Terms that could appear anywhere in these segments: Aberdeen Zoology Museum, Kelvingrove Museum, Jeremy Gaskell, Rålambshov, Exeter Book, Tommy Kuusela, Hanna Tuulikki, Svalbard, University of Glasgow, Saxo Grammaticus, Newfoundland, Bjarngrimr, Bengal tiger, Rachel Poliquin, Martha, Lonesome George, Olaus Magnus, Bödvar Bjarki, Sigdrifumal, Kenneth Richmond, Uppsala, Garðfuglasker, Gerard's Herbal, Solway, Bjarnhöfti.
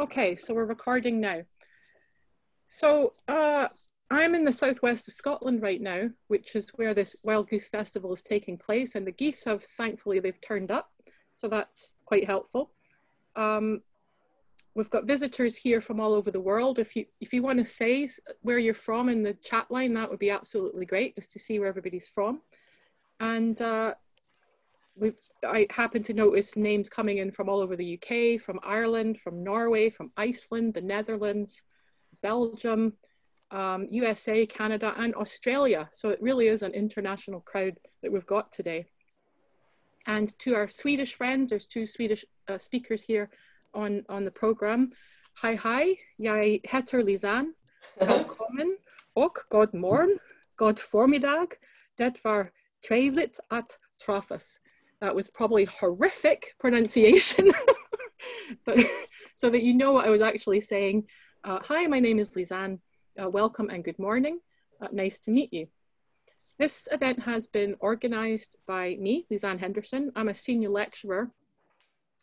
Okay, so we're recording now. So I'm in the southwest of Scotland right now, which is where this Wild Goose Festival is taking place, and the geese have, thankfully, they've turned up, so that's quite helpful. We've got visitors here from all over the world. If you want to say where you're from in the chat line, that would be absolutely great, just to see where everybody's from. And I happen to notice names coming in from all over the UK, from Ireland, from Norway, from Iceland, the Netherlands, Belgium, USA, Canada, and Australia. So it really is an international crowd that we've got today. And to our Swedish friends, there's two Swedish speakers here on the program. Hi, hi, jag heter Lizanne, välkommen och god morgon, god förmiddag, det var trevligt att träffas. That was probably horrific pronunciation, but so that you know what I was actually saying. Hi, my name is Lizanne. Welcome and good morning. Nice to meet you. This event has been organized by me, Lizanne Henderson. I'm a senior lecturer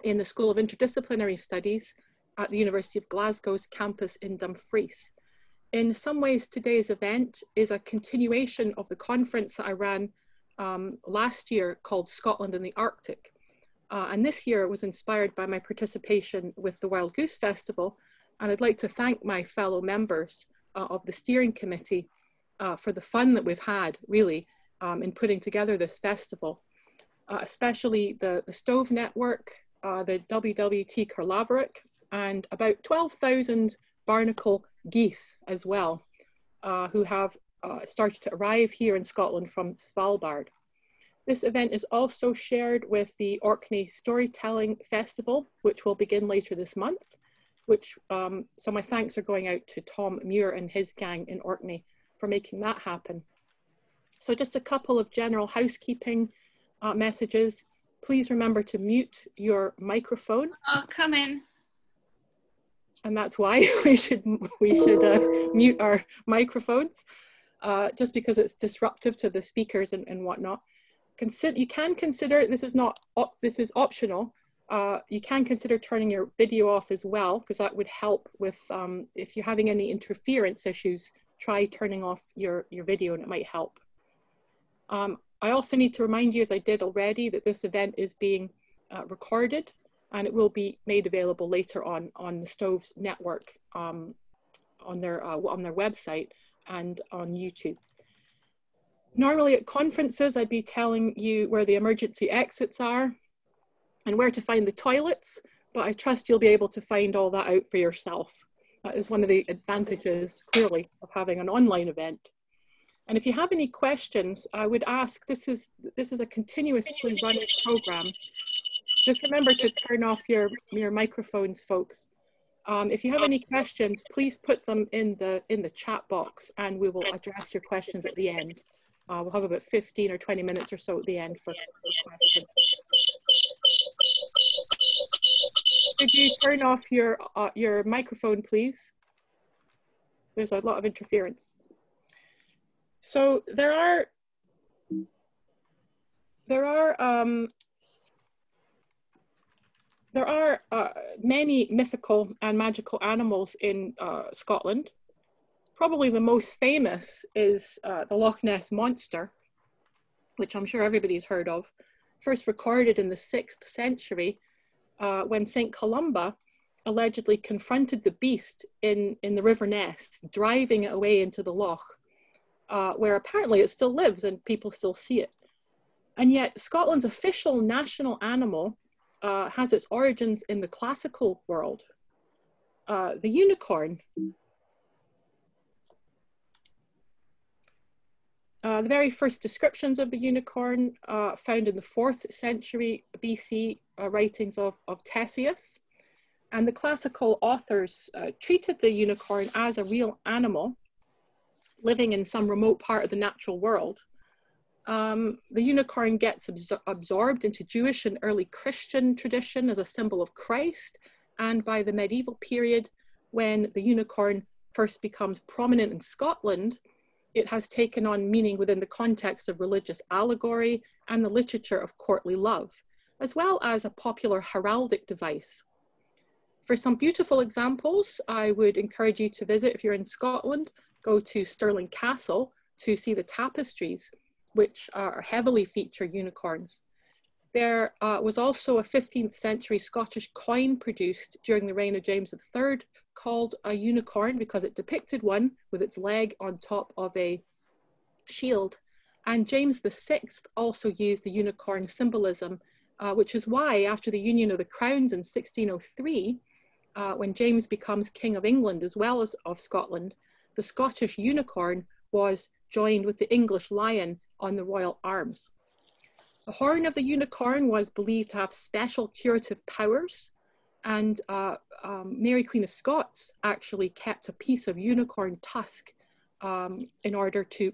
in the School of Interdisciplinary Studies at the University of Glasgow's campus in Dumfries. In some ways, today's event is a continuation of the conference that I ran last year called Scotland in the Arctic. And this year was inspired by my participation with the Wild Goose Festival. And I'd like to thank my fellow members of the steering committee for the fun that we've had, really, in putting together this festival, especially the Stove Network, the WWT Kerlaverick, and about 12,000 barnacle geese as well, who have started to arrive here in Scotland from Svalbard. This event is also shared with the Orkney Storytelling Festival, which will begin later this month, which, so my thanks are going out to Tom Muir and his gang in Orkney for making that happen. So just a couple of general housekeeping messages. Please remember to mute your microphone. I'll come in. And that's why we should mute our microphones. Just because it's disruptive to the speakers and whatnot. You can consider, this is optional, you can consider turning your video off as well, because that would help with, if you're having any interference issues, try turning off your video and it might help. I also need to remind you, as I did already, that this event is being recorded and it will be made available later on the Stoves Network, on their website and on YouTube. Normally at conferences, I'd be telling you where the emergency exits are and where to find the toilets, but I trust you'll be able to find all that out for yourself. That is one of the advantages, clearly, of having an online event. And if you have any questions, I would ask, this is a continuously running program. Just remember to turn off your microphones, folks. If you have any questions, please put them in the chat box and we will address your questions at the end. We'll have about 15 or 20 minutes or so at the end for questions. Could you turn off your microphone, please? There's a lot of interference. So there are many mythical and magical animals in Scotland. Probably the most famous is the Loch Ness Monster, which I'm sure everybody's heard of, first recorded in the 6th century when St. Columba allegedly confronted the beast in the River Ness, driving it away into the loch, where apparently it still lives and people still see it. And yet Scotland's official national animal has its origins in the classical world. The unicorn. The very first descriptions of the unicorn found in the 4th century BC writings of Ctesias. And the classical authors treated the unicorn as a real animal living in some remote part of the natural world. The unicorn gets absorbed into Jewish and early Christian tradition as a symbol of Christ, and by the medieval period, when the unicorn first becomes prominent in Scotland, it has taken on meaning within the context of religious allegory and the literature of courtly love, as well as a popular heraldic device. For some beautiful examples, I would encourage you to visit, if you're in Scotland, go to Stirling Castle to see the tapestries, which are heavily feature unicorns. There was also a 15th century Scottish coin produced during the reign of James III called a unicorn because it depicted one with its leg on top of a shield. And James VI also used the unicorn symbolism, which is why after the Union of the Crowns in 1603, when James becomes King of England as well as of Scotland, the Scottish unicorn was joined with the English lion on the royal arms. The horn of the unicorn was believed to have special curative powers, and Mary Queen of Scots actually kept a piece of unicorn tusk in order to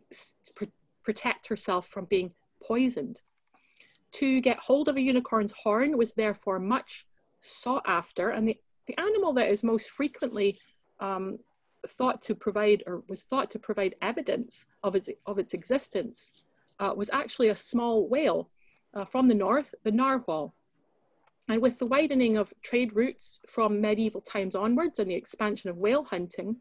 protect herself from being poisoned. To get hold of a unicorn's horn was therefore much sought after, and the animal that is most frequently was thought to provide evidence of its existence was actually a small whale from the north, the narwhal. And with the widening of trade routes from medieval times onwards and the expansion of whale hunting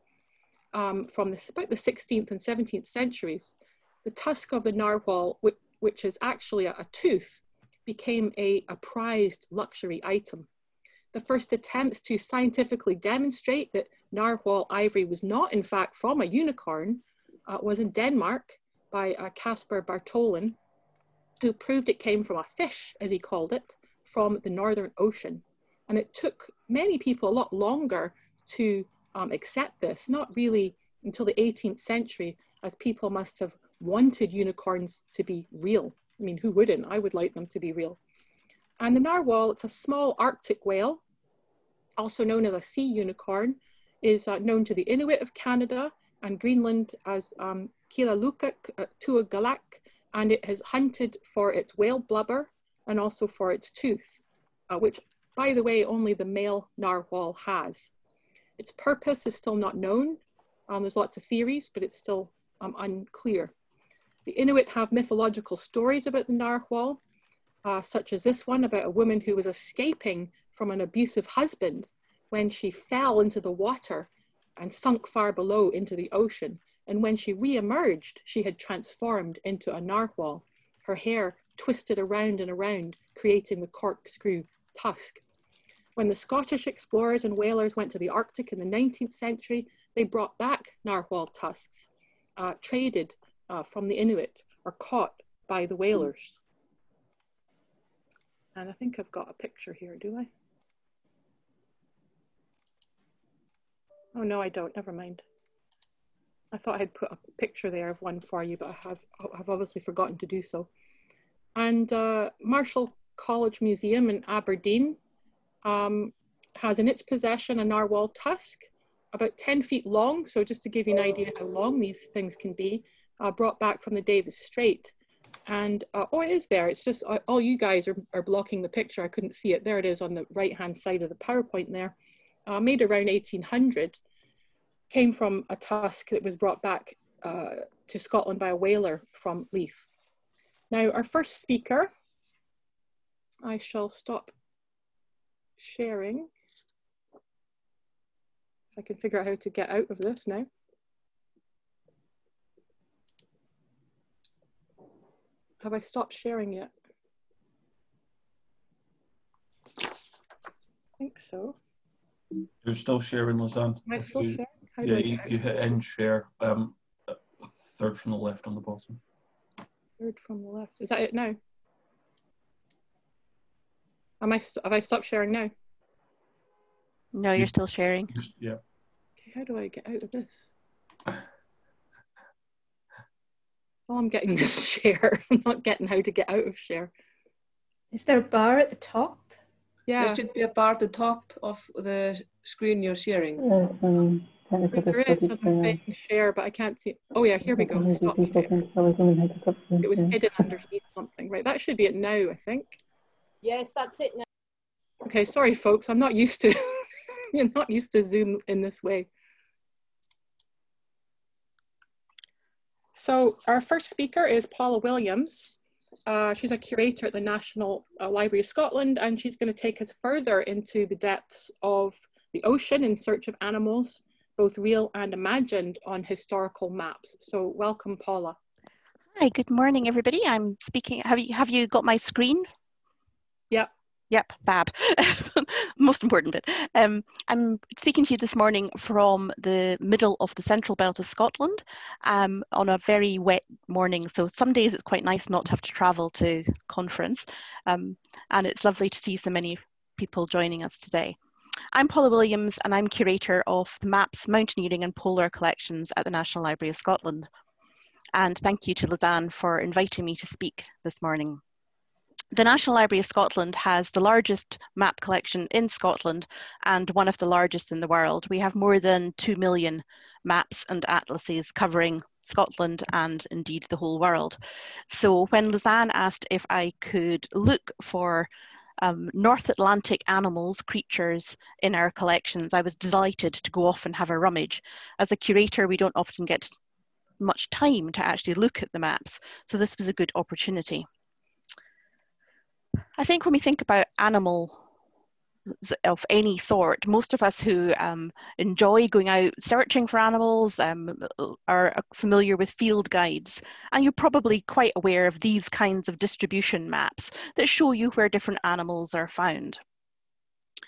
from about the 16th and 17th centuries, the tusk of the narwhal, which is actually a tooth, became a prized luxury item. The first attempts to scientifically demonstrate that narwhal ivory was not in fact from a unicorn was in Denmark by Caspar Bartholin, who proved it came from a fish, as he called it, from the Northern Ocean. And it took many people a lot longer to accept this, not really until the 18th century, as people must have wanted unicorns to be real. I mean, who wouldn't? I would like them to be real. And the narwhal, it's a small Arctic whale, also known as a sea unicorn, is known to the Inuit of Canada and Greenland as Kilalukak Tuagalak, and it has hunted for its whale blubber and also for its tooth, which, by the way, only the male narwhal has. Its purpose is still not known. There's lots of theories, but it's still unclear. The Inuit have mythological stories about the narwhal, such as this one about a woman who was escaping from an abusive husband when she fell into the water and sunk far below into the ocean. And when she re-emerged, she had transformed into a narwhal. Her hair twisted around and around, creating the corkscrew tusk. When the Scottish explorers and whalers went to the Arctic in the 19th century, they brought back narwhal tusks, traded from the Inuit or caught by the whalers. And I think I've got a picture here, do I? Oh no, I don't, never mind. I thought I had put a picture there of one for you, but I've obviously forgotten to do so. And Marshall College Museum in Aberdeen has in its possession a narwhal tusk, about 10 feet long. So just to give you an idea how long these things can be, brought back from the Davis Strait. And, oh, it is there. It's just, all you guys are blocking the picture. I couldn't see it. There it is on the right-hand side of the PowerPoint there. Made around 1800, came from a tusk that was brought back to Scotland by a whaler from Leith. Now, our first speaker, I shall stop sharing. If I can figure out how to get out of this now. Have I stopped sharing yet? I think so. You're still sharing, Lizanne. Am I still sharing? Yeah, you hit end share, third from the left on the bottom. Third from the left. Is that it now? Have I stopped sharing now? No, you're still sharing. Yeah. Okay, how do I get out of this? Oh, I'm getting this share. I'm not getting how to get out of share. Is there a bar at the top? Yeah. There should be a bar at the top of the screen you're sharing. There is something share, but I can't see. Oh yeah, here we go. Stop share. It was hidden underneath something. Right, that should be it now, I think. Yes, that's it now. Okay, sorry folks, I'm not used to I'm not used to Zoom in this way. So our first speaker is Paula Williams. She's a curator at the National Library of Scotland, and she's going to take us further into the depths of the ocean in search of animals, both real and imagined, on historical maps. So welcome, Paula. Hi, good morning, everybody. I'm speaking, have you got my screen? Yep. Yep, fab. Most important bit. I'm speaking to you this morning from the middle of the central belt of Scotland on a very wet morning. So some days it's quite nice not to have to travel to conference. And it's lovely to see so many people joining us today. I'm Paula Williams and I'm curator of the Maps, Mountaineering and Polar collections at the National Library of Scotland. And thank you to Lizanne for inviting me to speak this morning. The National Library of Scotland has the largest map collection in Scotland and one of the largest in the world. We have more than 2 million maps and atlases covering Scotland and indeed the whole world. So when Lizanne asked if I could look for North Atlantic animals, creatures in our collections, I was delighted to go off and have a rummage. As a curator, we don't often get much time to actually look at the maps, so this was a good opportunity. I think when we think about animals of any sort, most of us who enjoy going out searching for animals are familiar with field guides, and you're probably quite aware of these kinds of distribution maps that show you where different animals are found.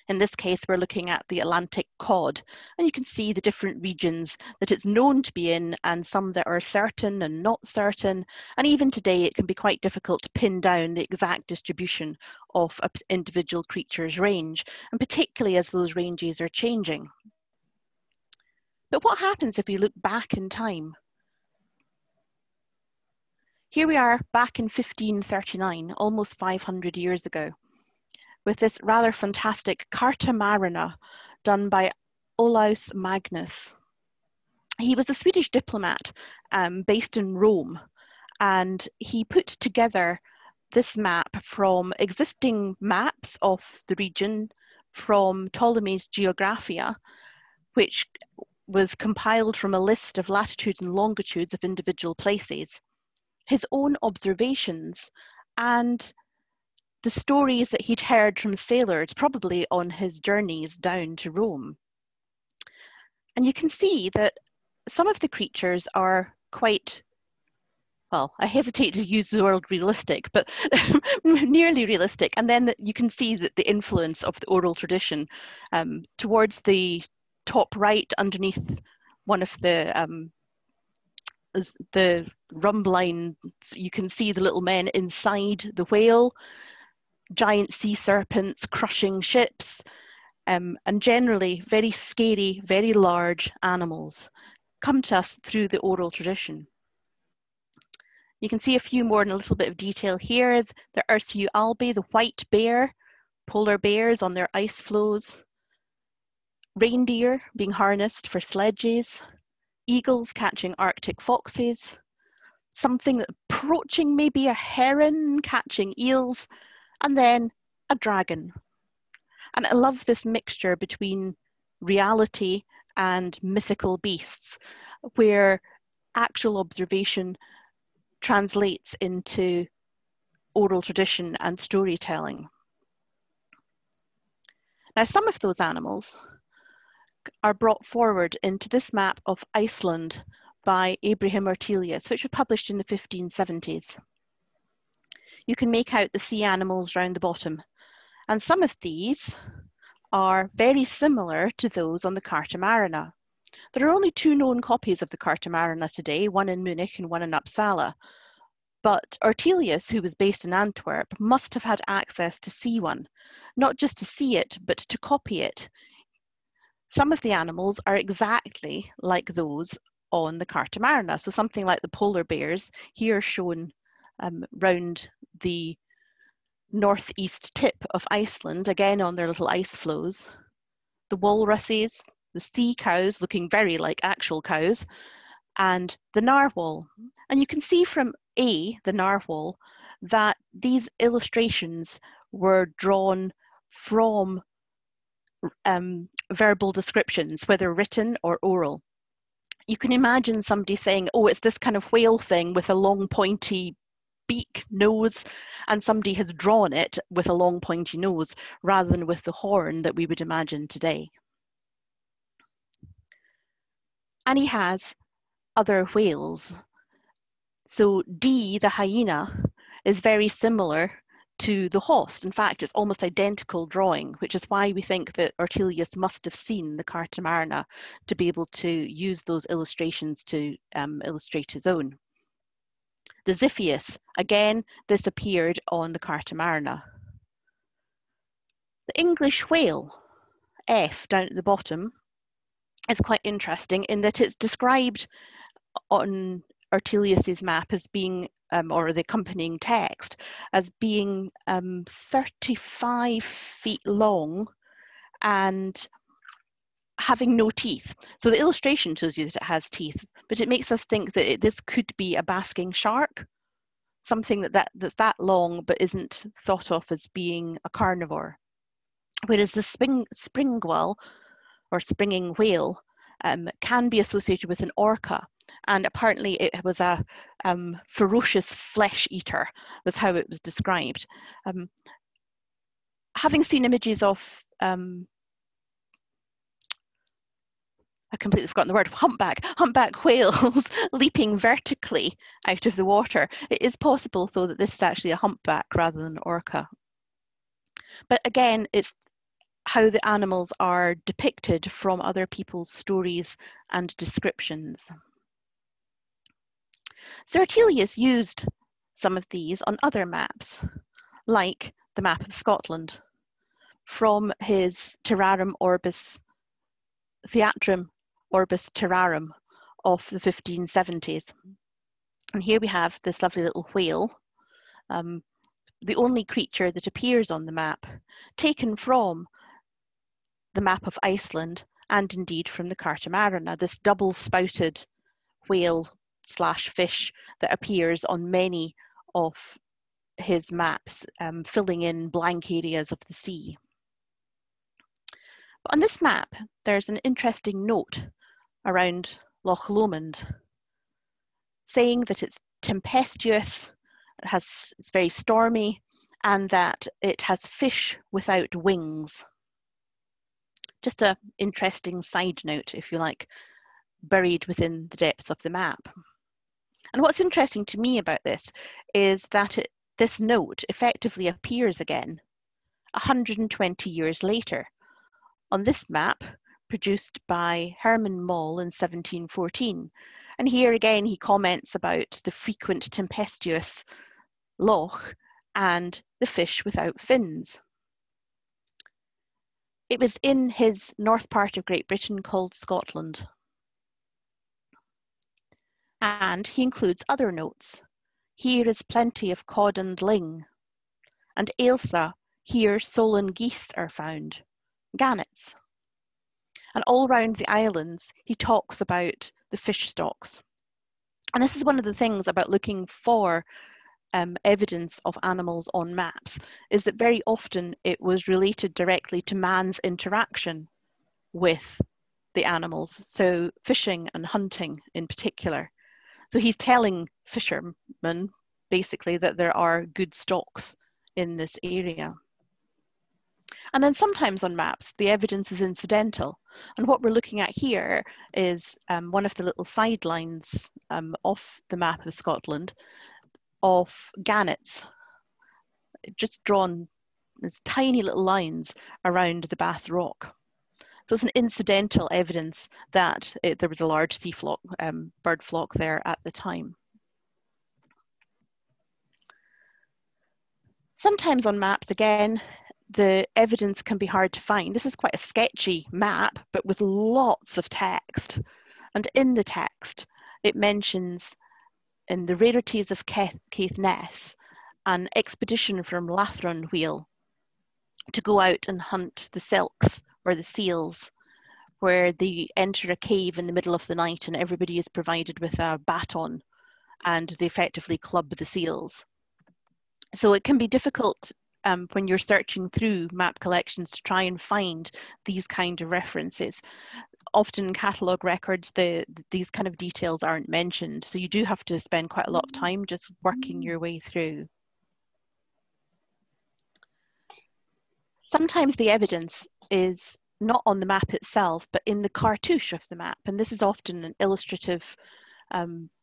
In this case, we're looking at the Atlantic cod, and you can see the different regions that it's known to be in and some that are certain and not certain. And even today, it can be quite difficult to pin down the exact distribution of an individual creature's range, and particularly as those ranges are changing. But what happens if we look back in time? Here we are back in 1539, almost 500 years ago, with this rather fantastic Carta Marina done by Olaus Magnus. He was a Swedish diplomat based in Rome, and he put together this map from existing maps of the region from Ptolemy's Geographia, which was compiled from a list of latitudes and longitudes of individual places, his own observations, and the stories that he'd heard from sailors, probably on his journeys down to Rome. And you can see that some of the creatures are quite, well, I hesitate to use the word realistic, but nearly realistic. And then you can see that the influence of the oral tradition towards the top right underneath one of the rump lines, you can see the little men inside the whale, giant sea serpents crushing ships, and generally very scary, very large animals come to us through the oral tradition. You can see a few more in a little bit of detail here, the Ursu albi, the white bear, polar bears on their ice floes, reindeer being harnessed for sledges, eagles catching Arctic foxes, something approaching maybe a heron catching eels, and then a dragon. And I love this mixture between reality and mythical beasts, where actual observation translates into oral tradition and storytelling. Now, some of those animals are brought forward into this map of Iceland by Abraham Ortelius, which was published in the 1570s. You can make out the sea animals round the bottom. And some of these are very similar to those on the Carta Marina. There are only two known copies of the Carta Marina today, one in Munich and one in Uppsala. But Ortelius, who was based in Antwerp, must have had access to see one, not just to see it, but to copy it. Some of the animals are exactly like those on the Carta Marina. So something like the polar bears here shown round the northeast tip of Iceland, again on their little ice floes, the walruses, the sea cows looking very like actual cows, and the narwhal. And you can see from the narwhal, that these illustrations were drawn from verbal descriptions, whether written or oral. You can imagine somebody saying, oh, it's this kind of whale thing with a long pointy beak, nose, and somebody has drawn it with a long pointy nose rather than with the horn that we would imagine today. and he has other whales. So D, the hyena, is very similar to the host. In fact, it's almost identical drawing, which is why we think that Ortelius must have seen the Carta Marina to be able to use those illustrations to illustrate his own. The Ziphius, again, this appeared on the Carta Marina. The English whale, F, down at the bottom, is quite interesting in that it's described on Ortelius's map as being, or the accompanying text, as being 35 feet long and having no teeth. So the illustration shows you that it has teeth, but it makes us think that this could be a basking shark, something that's that long but isn't thought of as being a carnivore. Whereas the springwell, or springing whale, can be associated with an orca, and apparently it was a ferocious flesh eater, was how it was described. Having seen images of, I completely forgotten the word, humpback whales leaping vertically out of the water, it is possible though that this is actually a humpback rather than an orca. But again, it's how the animals are depicted from other people's stories and descriptions. So Ortelius used some of these on other maps, like the map of Scotland, from his Terrarum Orbis Theatrum, Orbis Terrarum of the 1570s. And here we have this lovely little whale, the only creature that appears on the map, taken from the map of Iceland and indeed from the Carta Marina, this double-spouted whale slash fish that appears on many of his maps, filling in blank areas of the sea. But on this map, there's an interesting note around Loch Lomond, saying that it's tempestuous, it's very stormy, and that it has fish without wings. Just an interesting side note, if you like, buried within the depths of the map. And what's interesting to me about this is that this note effectively appears again 120 years later on this map produced by Herman Moll in 1714. And here again he comments about the frequent tempestuous loch and the fish without fins. It was in his north part of Great Britain called Scotland. And he includes other notes. Here is plenty of cod and ling. And Ailsa, here sole and geese are found, gannets. And all round the islands, he talks about the fish stocks. And this is one of the things about looking for evidence of animals on maps, is that very often it was related directly to man's interaction with the animals, so fishing and hunting in particular. So he's telling fishermen basically that there are good stocks in this area. And then sometimes on maps the evidence is incidental, and what we're looking at here is one of the little sidelines of the map of Scotland, of gannets, just drawn as tiny little lines around the Bass Rock. So it's an incidental evidence that there was a large sea flock, bird flock there at the time. Sometimes on maps, again, the evidence can be hard to find. This is quite a sketchy map, but with lots of text. And in the text, it mentions, in the rarities of Caithness, an expedition from Lathronwheal to go out and hunt the selks, or the seals, where they enter a cave in the middle of the night and everybody is provided with a baton and they effectively club the seals. So it can be difficult when you're searching through map collections to try and find these kind of references. Often in catalogue records, these kind of details aren't mentioned, so you do have to spend quite a lot of time just working your way through. Sometimes the evidence is not on the map itself, but in the cartouche of the map. And this is often an illustrative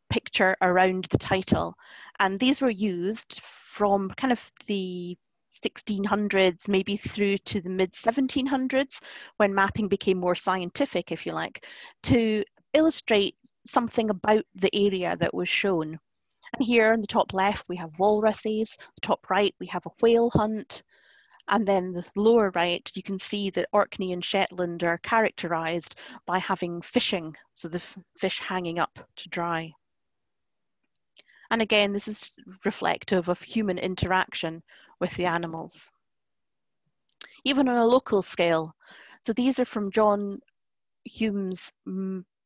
picture around the title. And these were used from kind of the 1600s, maybe through to the mid 1700s, when mapping became more scientific, if you like, to illustrate something about the area that was shown. And here on the top left, we have walruses, the top right, we have a whale hunt, and then the lower right, you can see that Orkney and Shetland are characterised by having fishing, so the fish hanging up to dry. And again, this is reflective of human interaction with the animals. Even on a local scale, so these are from John Hume's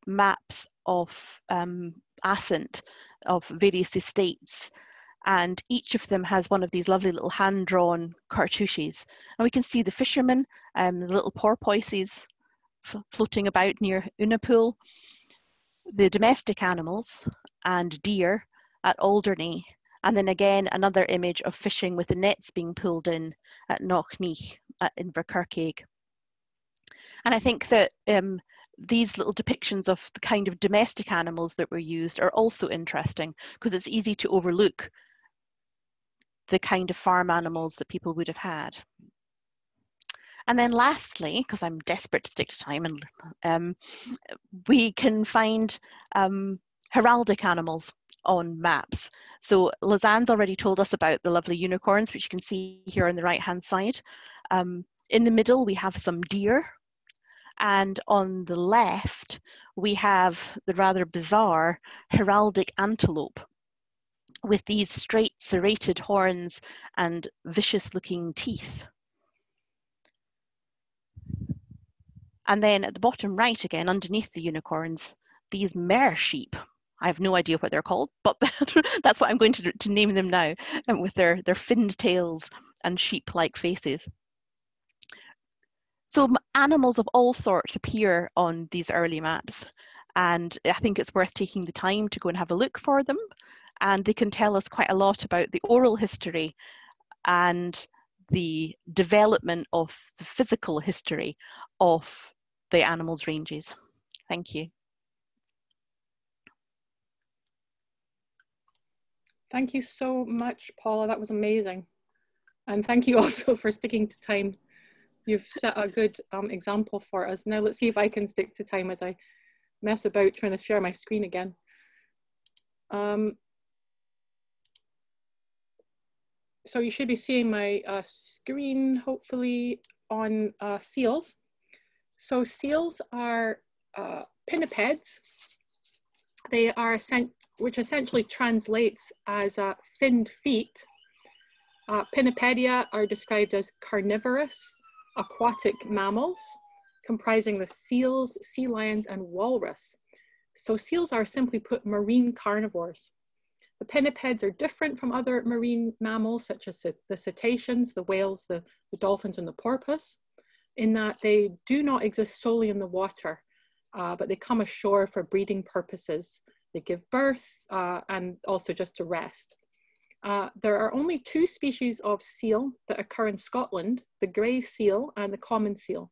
maps of Assent, of various estates, and each of them has one of these lovely little hand-drawn cartouches. And we can see the fishermen, the little porpoises floating about near Unapool, the domestic animals and deer at Alderney, and then again another image of fishing with the nets being pulled in at Knockneath at Invercargill. And I think that these little depictions of the kind of domestic animals that were used are also interesting, because it's easy to overlook the kind of farm animals that people would have had. And then lastly, because I'm desperate to stick to time, and we can find heraldic animals on maps. So Lizanne's already told us about the lovely unicorns, which you can see here on the right hand side. In the middle we have some deer, and on the left we have the rather bizarre heraldic antelope with these straight serrated horns and vicious looking teeth. And then at the bottom right again, underneath the unicorns, these mer sheep. I have no idea what they're called, but that's what I'm going to name them now, with their finned tails and sheep-like faces. So animals of all sorts appear on these early maps, and I think it's worth taking the time to go and have a look for them, and they can tell us quite a lot about the oral history and the development of the physical history of the animals' ranges. Thank you. Thank you so much, Paula. That was amazing. And thank you also for sticking to time. You've set a good example for us. Now let's see if I can stick to time as I mess about trying to share my screen again. So you should be seeing my screen, hopefully, on seals. So seals are pinnipeds. They are sent, which essentially translates as finned feet. Pinnipedia are described as carnivorous aquatic mammals, comprising the seals, sea lions, and walrus. So seals are, simply put, marine carnivores. The pinnipeds are different from other marine mammals, such as the cetaceans, the whales, the dolphins, and the porpoise, in that they do not exist solely in the water, but they come ashore for breeding purposes. They give birth and also just to rest. There are only two species of seal that occur in Scotland, the grey seal and the common seal.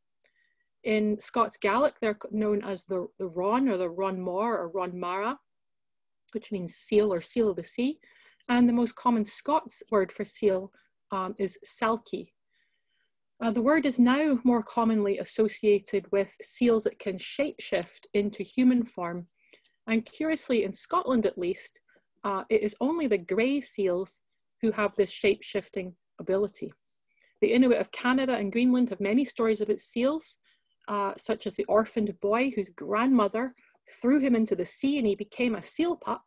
In Scots Gaelic, they're known as the Ron, or the Ron Mor, or Ron Mara, which means seal or seal of the sea. And the most common Scots word for seal is selkie. The word is now more commonly associated with seals that can shapeshift into human form. And curiously, in Scotland at least, it is only the grey seals who have this shape-shifting ability. The Inuit of Canada and Greenland have many stories about seals, such as the orphaned boy whose grandmother threw him into the sea and he became a seal pup,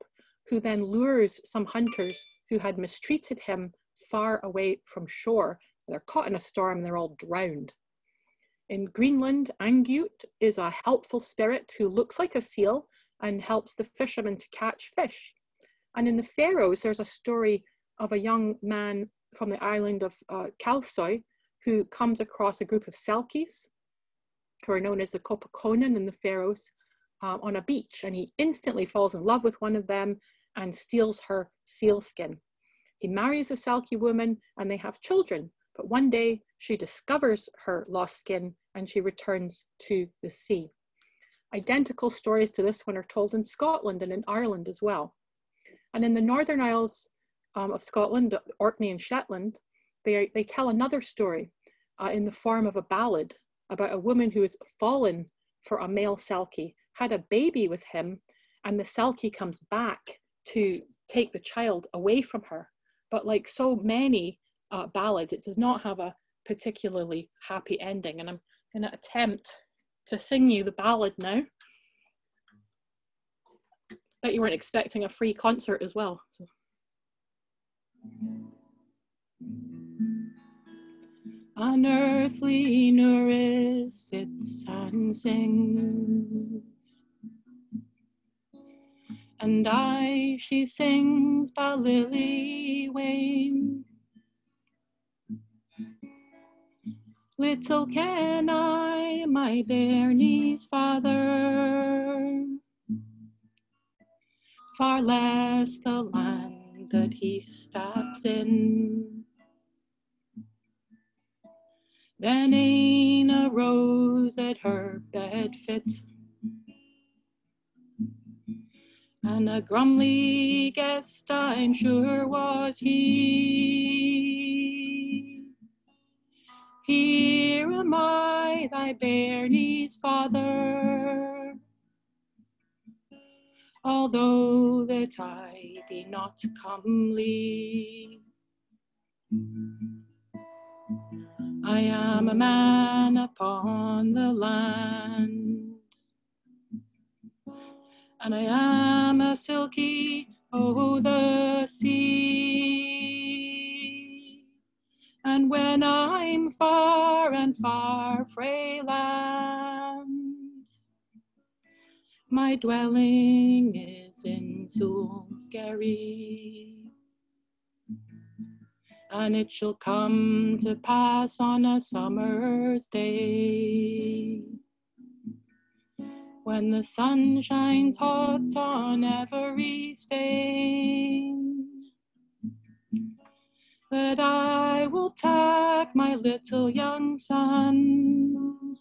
who then lures some hunters who had mistreated him far away from shore. They're caught in a storm and they're all drowned. In Greenland, Angut is a helpful spirit who looks like a seal and helps the fishermen to catch fish. And in the Faroes, there's a story of a young man from the island of Kalsoy who comes across a group of selkies, who are known as the Kopakonan in the Faroes, on a beach, and he instantly falls in love with one of them and steals her seal skin. He marries a selkie woman and they have children, But one day she discovers her lost skin and she returns to the sea. Identical stories to this one are told in Scotland and in Ireland as well. And in the Northern Isles of Scotland, Orkney and Shetland, they tell another story in the form of a ballad about a woman who has fallen for a male Selkie, had a baby with him, and the Selkie comes back to take the child away from her. But like so many ballads, it does not have a particularly happy ending. And I'm going to attempt to sing you the ballad now. Bet you weren't expecting a free concert as well. So. Unearthly Nuris sits and sings, and aye she sings by Lily Wayne. Little can I, my bairnie's father, far less the land that he stops in, than e'en a rose at her bed fit, and a grumly guest I'm sure was he. Here am I, thy bairnie's father, although that I be not comely. I am a man upon the land, and I am a Selkie, oh the sea. And when I'm far and far frae land, my dwelling is in Solskjaer. And it shall come to pass on a summer's day, when the sun shines hot on every stain, that I will take my little young son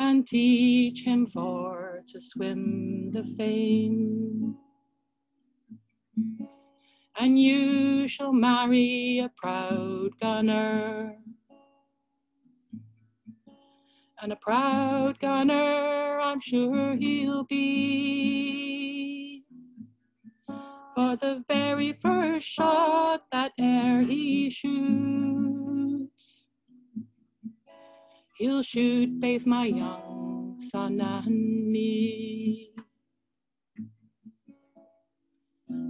and teach him for to swim the fame. And you shall marry a proud gunner, and a proud gunner I'm sure he'll be, for the very first shot that e'er he shoots, he'll shoot both my young son and me.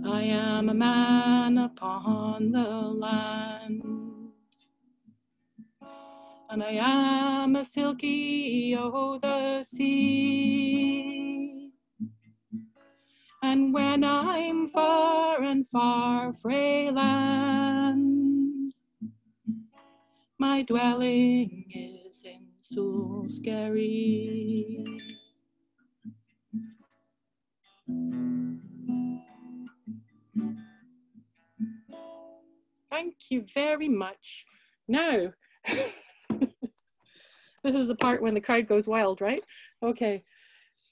I am a man upon the land, and I am a Selkie, oh the sea. And when I'm far and far frae land, my dwelling is in Solskjaer. Thank you very much. Now, this is the part when the crowd goes wild, right? Okay.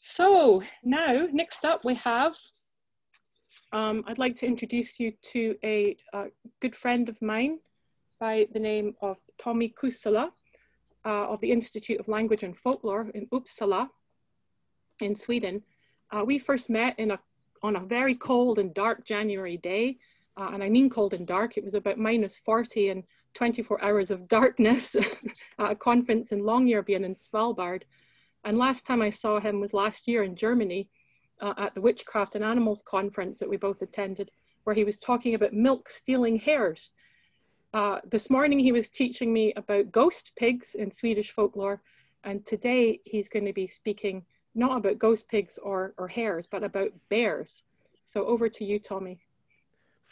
So now, next up we have, I'd like to introduce you to a good friend of mine by the name of Tommy Kuusela of the Institute of Language and Folklore in Uppsala in Sweden. We first met on a very cold and dark January day. And I mean cold and dark. It was about -40 and 24 hours of darkness at a conference in Longyearbyen in Svalbard. And last time I saw him was last year in Germany at the Witchcraft and Animals conference that we both attended, where he was talking about milk stealing hares. This morning he was teaching me about ghost pigs in Swedish folklore, and today he's going to be speaking not about ghost pigs or hares, but about bears. So over to you, Tommy.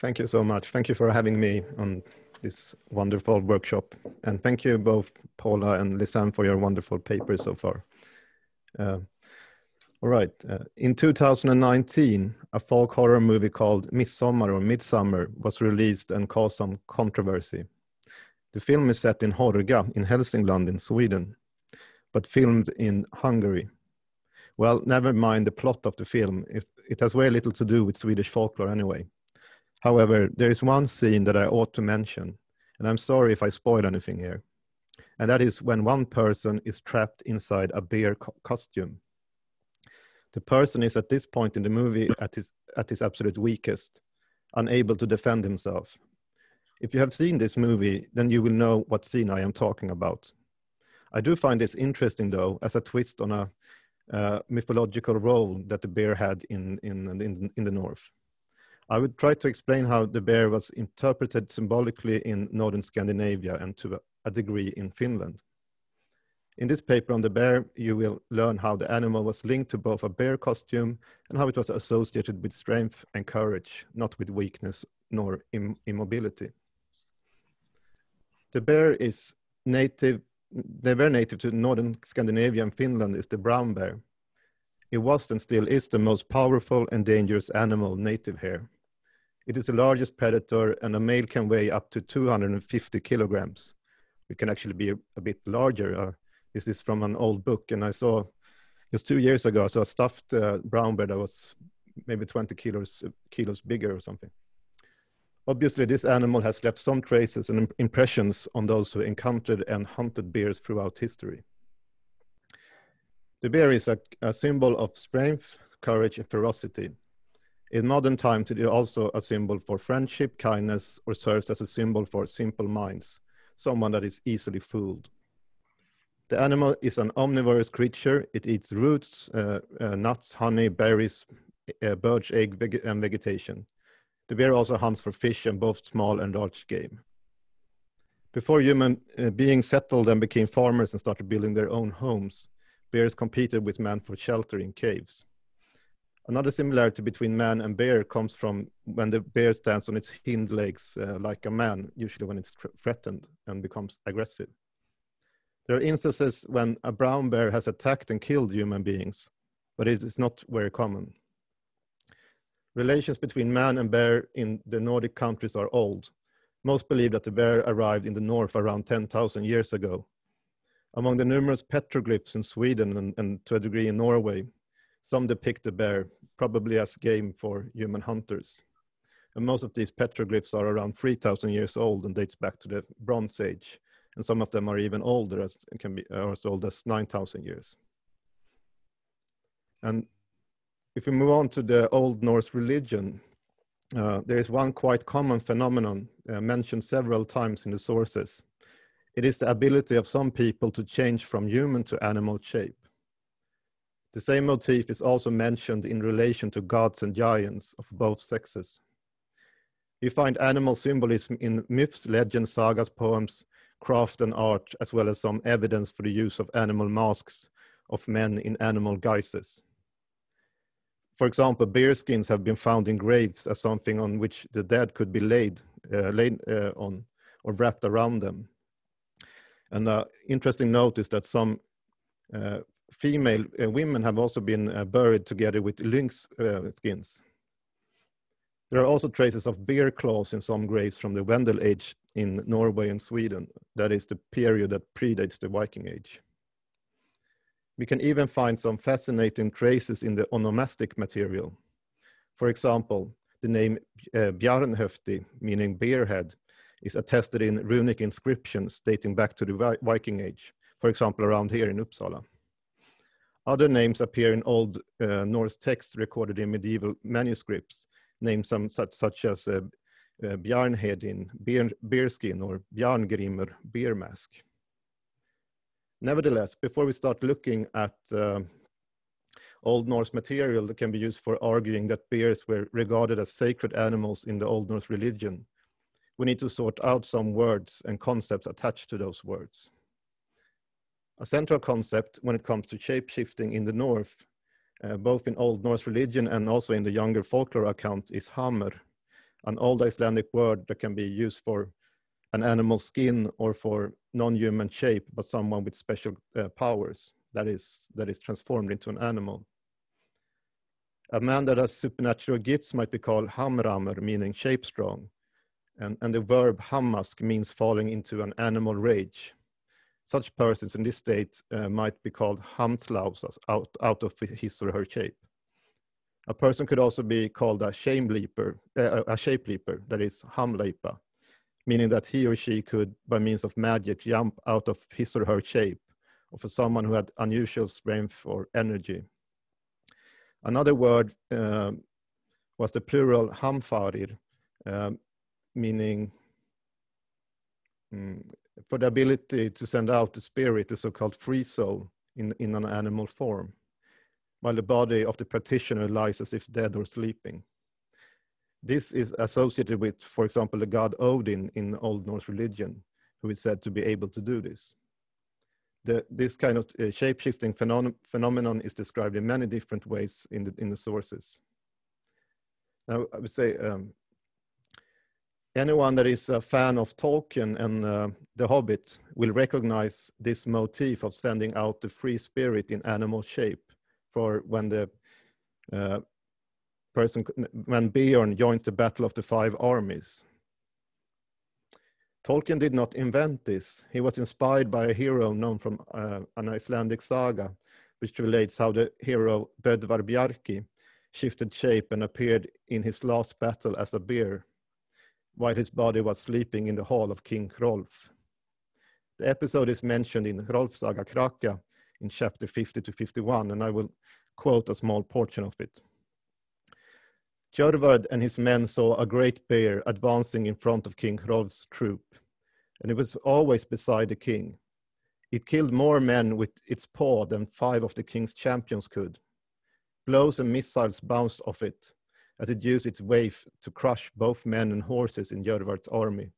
Thank you so much. Thank you for having me on this wonderful workshop. And thank you both, Paula and Lizanne, for your wonderful papers so far. All right. In 2019, a folk horror movie called Midsommar was released and caused some controversy. The film is set in Hårga in Hälsingland in Sweden, but filmed in Hungary. Well, never mind the plot of the film. It has very little to do with Swedish folklore anyway. However, there is one scene that I ought to mention, and I'm sorry if I spoil anything here. And that is when one person is trapped inside a bear costume. The person is at this point in the movie at his absolute weakest, unable to defend himself. If you have seen this movie, then you will know what scene I am talking about. I do find this interesting though, as a twist on a mythological role that the bear had in the north. I would try to explain how the bear was interpreted symbolically in northern Scandinavia and to a degree in Finland. In this paper on the bear, you will learn how the animal was linked to both a bear costume and how it was associated with strength and courage, not with weakness nor immobility. They were native to northern Scandinavia and Finland is the brown bear. It was and still is the most powerful and dangerous animal native here. It is the largest predator and a male can weigh up to 250 kilograms. It can actually be a bit larger. This is from an old book and I saw just 2 years ago, I saw a stuffed brown bear that was maybe 20 kilos bigger or something. Obviously, this animal has left some traces and impressions on those who encountered and hunted bears throughout history. The bear is a symbol of strength, courage, and ferocity. In modern times, it is also a symbol for friendship, kindness, or serves as a symbol for simple minds, someone that is easily fooled. The animal is an omnivorous creature. It eats roots, nuts, honey, berries, birds, egg, and vegetation. The bear also hunts for fish and both small and large game. Before human beings settled and became farmers and started building their own homes, bears competed with man for shelter in caves. Another similarity between man and bear comes from when the bear stands on its hind legs like a man, usually when it's threatened and becomes aggressive. There are instances when a brown bear has attacked and killed human beings, but it is not very common. Relations between man and bear in the Nordic countries are old. Most believe that the bear arrived in the north around 10,000 years ago. Among the numerous petroglyphs in Sweden and to a degree in Norway, some depict the bear, probably as game for human hunters. And most of these petroglyphs are around 3,000 years old and dates back to the Bronze Age. And some of them are even older, as can be as old as 9,000 years. And if we move on to the Old Norse religion, there is one quite common phenomenon mentioned several times in the sources. It is the ability of some people to change from human to animal shape. The same motif is also mentioned in relation to gods and giants of both sexes. You find animal symbolism in myths, legends, sagas, poems, craft and art, as well as some evidence for the use of animal masks of men in animal guises. For example, bear skins have been found in graves as something on which the dead could be laid on or wrapped around them. And an interesting note is that some female women have also been buried together with lynx skins. There are also traces of bear claws in some graves from the Wendel Age in Norway and Sweden. That is the period that predates the Viking Age. We can even find some fascinating traces in the onomastic material. For example, the name Bjarnhöfti, meaning bear head, is attested in runic inscriptions dating back to the Viking Age, for example, around here in Uppsala. Other names appear in Old Norse texts recorded in medieval manuscripts, names such as Bjarnhedin, bearskin, or Bjarngrimr, bear mask. Nevertheless, before we start looking at Old Norse material that can be used for arguing that bears were regarded as sacred animals in the Old Norse religion, we need to sort out some words and concepts attached to those words. A central concept when it comes to shape-shifting in the North, both in Old Norse religion and also in the younger folklore account, is hamr, an old Icelandic word that can be used for an animal skin or for non-human shape, but someone with special powers that is transformed into an animal. A man that has supernatural gifts might be called hamramr, meaning shape-strong. And the verb hammask means falling into an animal rage. Such persons in this state might be called hamtslausas, out of his or her shape. A person could also be called a shape leaper, that is hamleipa, meaning that he or she could, by means of magic, jump out of his or her shape, or for someone who had unusual strength or energy. Another word was the plural hamfarir, meaning for the ability to send out the spirit, the so-called free soul, in an animal form, while the body of the practitioner lies as if dead or sleeping. This is associated with, for example, the god Odin in Old Norse religion, who is said to be able to do this. This kind of shape-shifting phenomenon is described in many different ways in the sources. Now, I would say anyone that is a fan of Tolkien and The Hobbit will recognize this motif of sending out the free spirit in animal shape for when the when Björn joins the Battle of the Five Armies. Tolkien did not invent this. He was inspired by a hero known from an Icelandic saga, which relates how the hero Bödvar Bjarki shifted shape and appeared in his last battle as a bear, while his body was sleeping in the hall of King Hrolf. The episode is mentioned in Hrolf's Saga Krakka in chapter 50 to 51, and I will quote a small portion of it. Hjörvard and his men saw a great bear advancing in front of King Hrolf's troop, and it was always beside the king. It killed more men with its paw than 5 of the king's champions could. Blows and missiles bounced off it, as it used its wave to crush both men and horses in Hjörvard's army.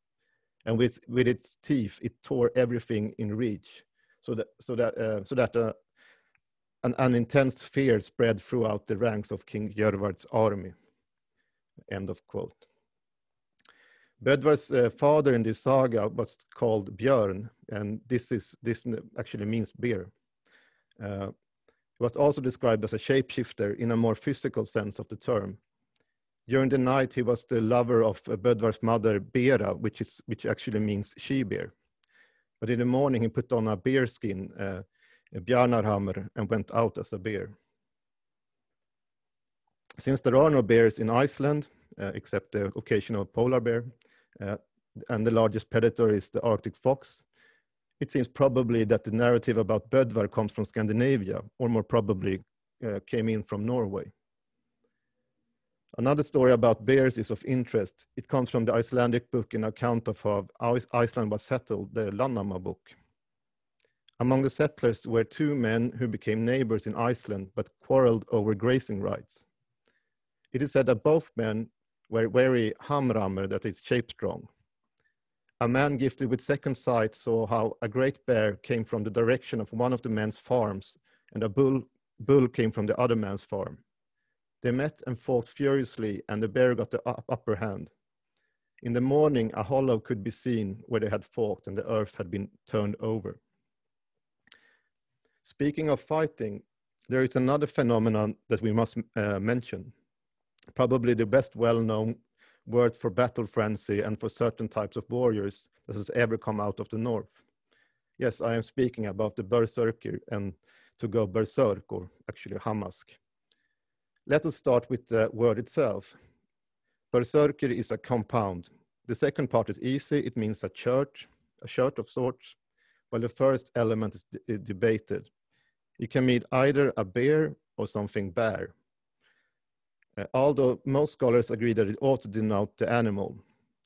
And with its teeth, it tore everything in reach, so that an intense fear spread throughout the ranks of King Hjörvard's army. End of quote. Bödvar's father in this saga was called Björn, and this actually means bear. He was also described as a shapeshifter in a more physical sense of the term. During the night, he was the lover of Bödvar's mother Bera, which actually means she bear. But in the morning, he put on a bear skin, Bjarnarhammer, and went out as a bear. Since there are no bears in Iceland, except the occasional polar bear, and the largest predator is the Arctic fox, it seems probably that the narrative about Bödvar comes from Scandinavia, or more probably came in from Norway. Another story about bears is of interest. It comes from the Icelandic book, An Account of How Iceland Was Settled, the Landnáma book. Among the settlers were 2 men who became neighbors in Iceland, but quarreled over grazing rights. It is said that both men were very hamramr, that is, shape-strong. A man gifted with second sight saw how a great bear came from the direction of one of the men's farms, and a bull came from the other man's farm. They met and fought furiously, and the bear got the upper hand. In the morning, a hollow could be seen where they had fought, and the earth had been turned over. Speaking of fighting, there is another phenomenon that we must mention. Probably the best well-known word for battle frenzy and for certain types of warriors that has ever come out of the north. Yes, I am speaking about the berserkir, and to go berserk, or actually hamask. Let us start with the word itself. Berserkir is a compound. The second part is easy. It means a shirt of sorts, while the first element is debated. It can mean either a bear or something bare. Although most scholars agree that it ought to denote the animal.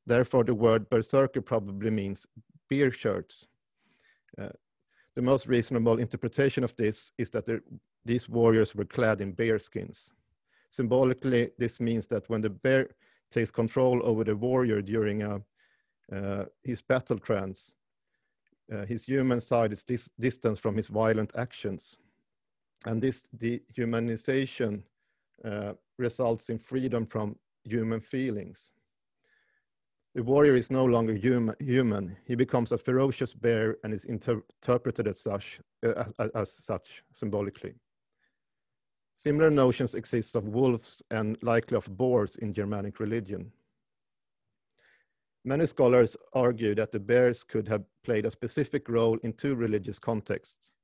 Therefore, the word berserker probably means bear shirts. The most reasonable interpretation of this is that these warriors were clad in bear skins. Symbolically, this means that when the bear takes control over the warrior during his battle trance, his human side is distanced from his violent actions. And this dehumanization results in freedom from human feelings. The warrior is no longer human. He becomes a ferocious bear and is interpreted as such symbolically. Similar notions exist of wolves and likely of boars in Germanic religion. Many scholars argue that the bears could have played a specific role in two religious contexts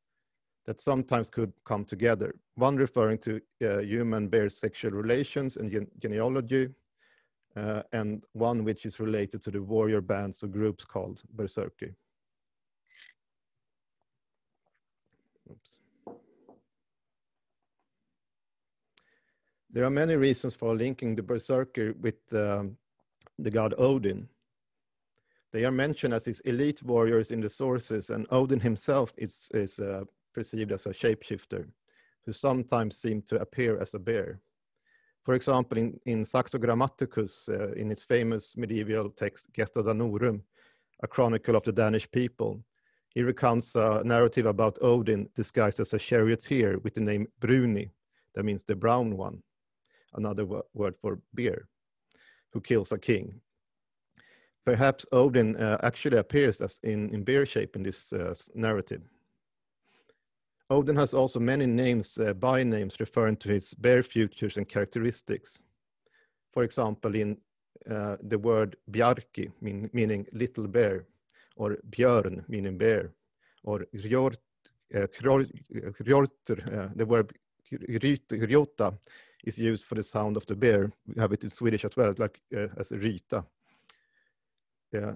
that sometimes could come together. One referring to human-bear sexual relations and genealogy, and one which is related to the warrior bands or groups called berserkir. There are many reasons for linking the berserkir with the god Odin. They are mentioned as his elite warriors in the sources, and Odin himself is perceived as a shapeshifter who sometimes seemed to appear as a bear. For example, in Saxo Grammaticus, in its famous medieval text Gesta Danorum, a chronicle of the Danish people, he recounts a narrative about Odin disguised as a charioteer with the name Bruni, that means the brown one, another word for bear, who kills a king. Perhaps Odin actually appears as in bear shape in this narrative. Odin has also many names, bynames, referring to his bear features and characteristics. For example, in the word Bjarki, meaning little bear, or Björn, meaning bear, or Hrjotr, the word Hrjota is used for the sound of the bear. We have it in Swedish as well, like as Ryta.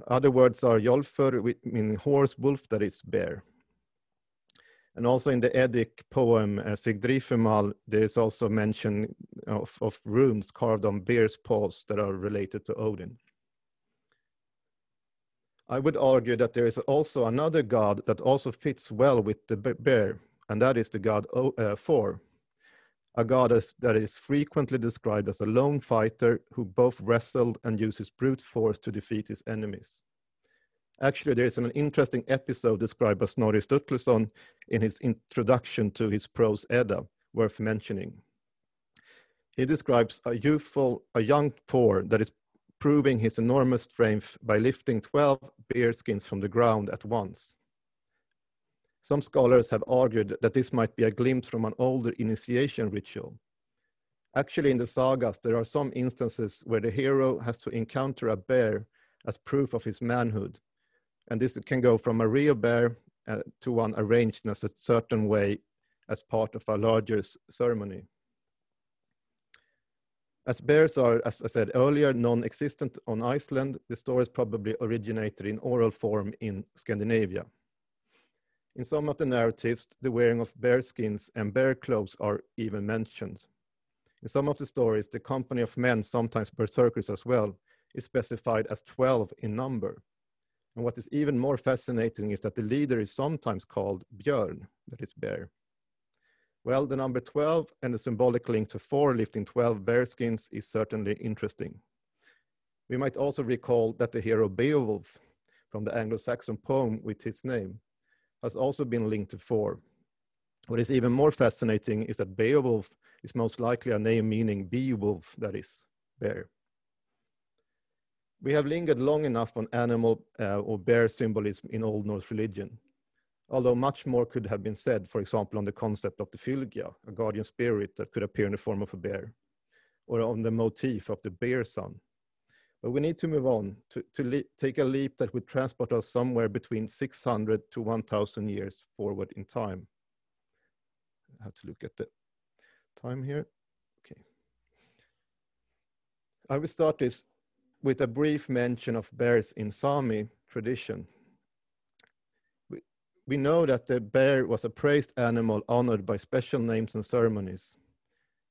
Other words are Jolfur, meaning horse, wolf, that is bear. And also in the Eddic poem Sigdrifumal, there is also mention of runes carved on bear's paws that are related to Odin. I would argue that there is also another god that also fits well with the bear, and that is the god Thor, a goddess that is frequently described as a lone fighter who both wrestled and uses brute force to defeat his enemies. Actually, there is an interesting episode described by Snorri Sturluson in his introduction to his prose Edda, worth mentioning. He describes a young Thor that is proving his enormous strength by lifting 12 bear skins from the ground at once. Some scholars have argued that this might be a glimpse from an older initiation ritual. Actually, in the sagas, there are some instances where the hero has to encounter a bear as proof of his manhood. And this can go from a real bear to one arranged in a certain way as part of a larger ceremony. As bears are, as I said earlier, non-existent on Iceland, the stories probably originated in oral form in Scandinavia. In some of the narratives, the wearing of bear skins and bear clothes are even mentioned. In some of the stories, the company of men, sometimes berserkers as well, is specified as 12 in number. And what is even more fascinating is that the leader is sometimes called Björn, that is bear. Well, the number 12 and the symbolic link to Thor lifting 12 bear skins is certainly interesting. We might also recall that the hero Beowulf from the Anglo-Saxon poem with his name has also been linked to Thor. What is even more fascinating is that Beowulf is most likely a name meaning Beowulf, that is bear. We have lingered long enough on animal or bear symbolism in Old Norse religion, although much more could have been said, for example, on the concept of the Fylgja, a guardian spirit that could appear in the form of a bear, or on the motif of the bear sun. But we need to move on, to take a leap that would transport us somewhere between 600 to 1,000 years forward in time. I have to look at the time here. Okay. I will start this with a brief mention of bears in Sami tradition. We know that the bear was a praised animal honored by special names and ceremonies.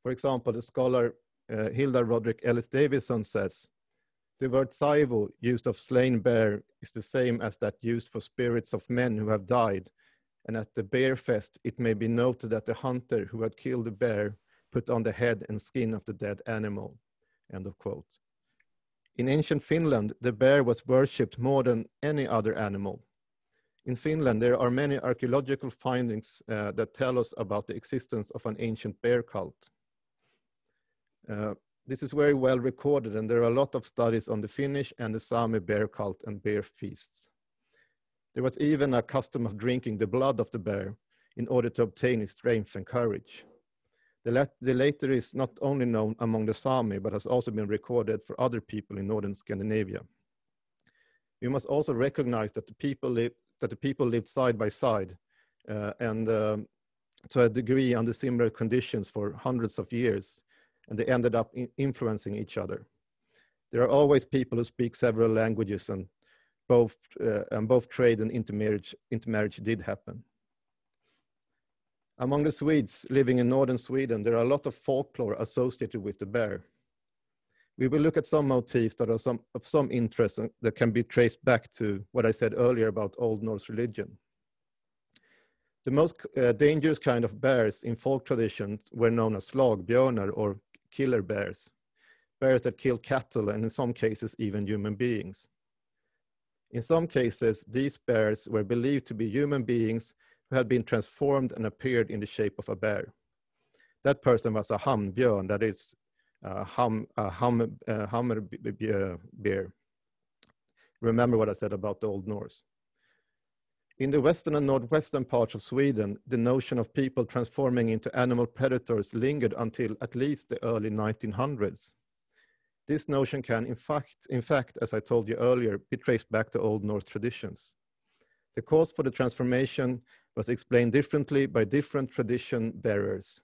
For example, the scholar Hilda Roderick Ellis-Davison says, the word saivo used of slain bear is the same as that used for spirits of men who have died. And at the bear fest, it may be noted that the hunter who had killed the bear put on the head and skin of the dead animal, end of quote. In ancient Finland, the bear was worshipped more than any other animal. In Finland, there are many archaeological findings that tell us about the existence of an ancient bear cult. This is very well recorded, and there are a lot of studies on the Finnish and the Sami bear cult and bear feasts. There was even a custom of drinking the blood of the bear in order to obtain his strength and courage. The latter is not only known among the Sami, but has also been recorded for other people in northern Scandinavia. We must also recognize that the people lived side by side and to a degree under similar conditions for hundreds of years, and they ended up influencing each other. There are always people who speak several languages, and both trade and intermarriage did happen. Among the Swedes living in northern Sweden, there are a lot of folklore associated with the bear. We will look at some motifs that are of some interest and that can be traced back to what I said earlier about Old Norse religion. The most dangerous kind of bears in folk tradition were known as slagbjörnar, or killer bears, bears that kill cattle and in some cases even human beings. In some cases, these bears were believed to be human beings who had been transformed and appeared in the shape of a bear. That person was a hambjörn, that is a hammer bear. Remember what I said about the Old Norse. In the western and northwestern parts of Sweden, the notion of people transforming into animal predators lingered until at least the early 1900s. This notion can, in fact, as I told you earlier, be traced back to Old Norse traditions. The cause for the transformation was explained differently by different tradition bearers.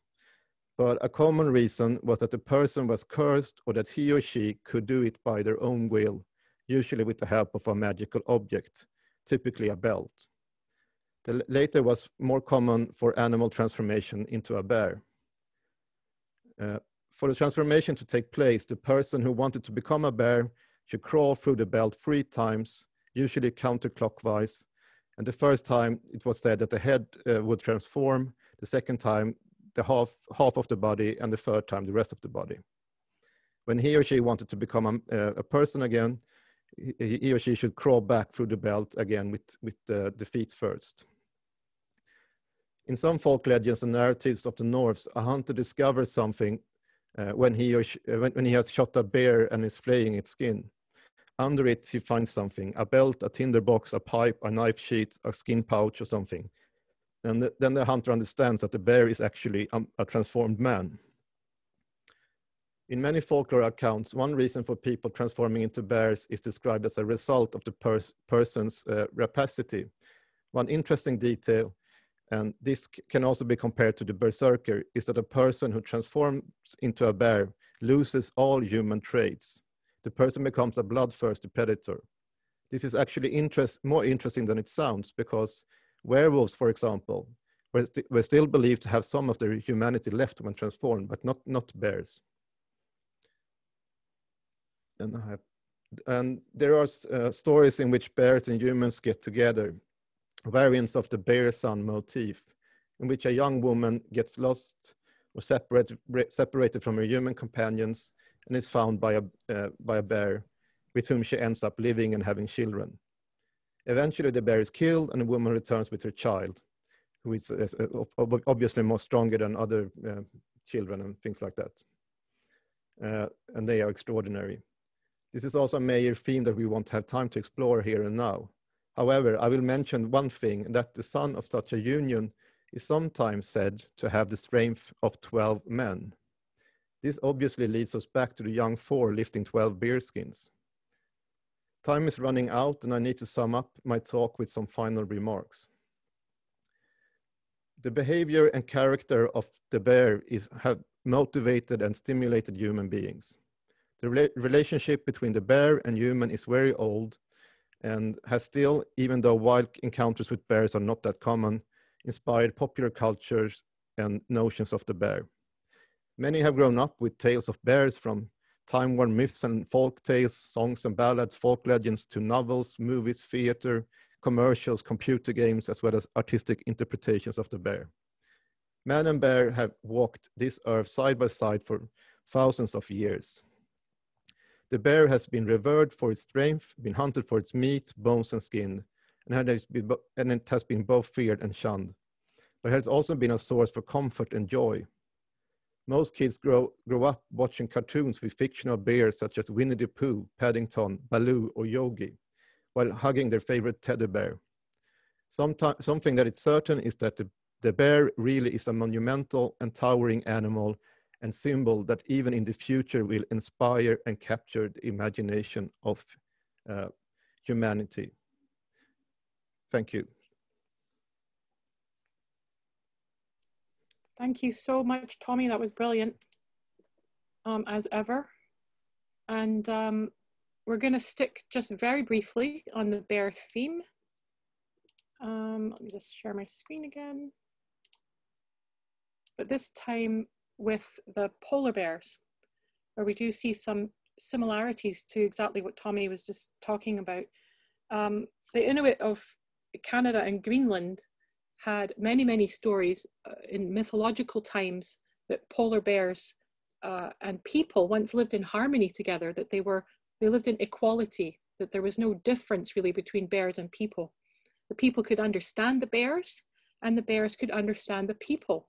But a common reason was that the person was cursed, or that he or she could do it by their own will, usually with the help of a magical object, typically a belt. The later was more common for animal transformation into a bear. For the transformation to take place, the person who wanted to become a bear should crawl through the belt 3 times, usually counterclockwise. And the first time it was said that the head would transform, the second time the half of the body, and the third time the rest of the body. When he or she wanted to become a person again, he or she should crawl back through the belt again with the feet first. In some folk legends and narratives of the Norse, a hunter discovers something when he has shot a bear and is flaying its skin. Under it, he finds something, a belt, a tinder box, a pipe, a knife sheath, a skin pouch or something. And then the hunter understands that the bear is actually a transformed man. In many folklore accounts, one reason for people transforming into bears is described as a result of the person's rapacity. One interesting detail, and this can also be compared to the berserker, is that a person who transforms into a bear loses all human traits. The person becomes a bloodthirsty predator. This is actually more interesting than it sounds, because werewolves, for example, were still believed to have some of their humanity left when transformed, but not bears. And there are stories in which bears and humans get together, variants of the bear son motif, in which a young woman gets lost or separated from her human companions and is found by a bear, with whom she ends up living and having children. Eventually the bear is killed and the woman returns with her child, who is obviously more stronger than other children and things like that. And they are extraordinary. This is also a major theme that we won't have time to explore here and now. However, I will mention one thing, that the son of such a union is sometimes said to have the strength of 12 men. This obviously leads us back to the young 4 lifting 12 bearskins. Time is running out and I need to sum up my talk with some final remarks. The behavior and character of the bear have motivated and stimulated human beings. The relationship between the bear and human is very old and has still, even though wild encounters with bears are not that common, inspired popular cultures and notions of the bear. Many have grown up with tales of bears, from time-worn myths and folk tales, songs and ballads, folk legends, to novels, movies, theater, commercials, computer games, as well as artistic interpretations of the bear. Man and bear have walked this earth side by side for thousands of years. The bear has been revered for its strength, been hunted for its meat, bones and skin, and it has been both feared and shunned. But it has also been a source for comfort and joy. Most kids grow up watching cartoons with fictional bears such as Winnie the Pooh, Paddington, Baloo or Yogi, while hugging their favorite teddy bear. Something that is certain is that the The bear really is a monumental and towering animal and symbol that even in the future will inspire and capture the imagination of humanity. Thank you. Thank you so much, Tommy. That was brilliant, as ever. And we're going to stick just very briefly on the bear theme. Let me just share my screen again. But this time with the polar bears, where we do see some similarities to exactly what Tommy was just talking about. The Inuit of Canada and Greenland had many, many stories in mythological times that polar bears and people once lived in harmony together, that they lived in equality, that there was no difference really between bears and people. The people could understand the bears and the bears could understand the people.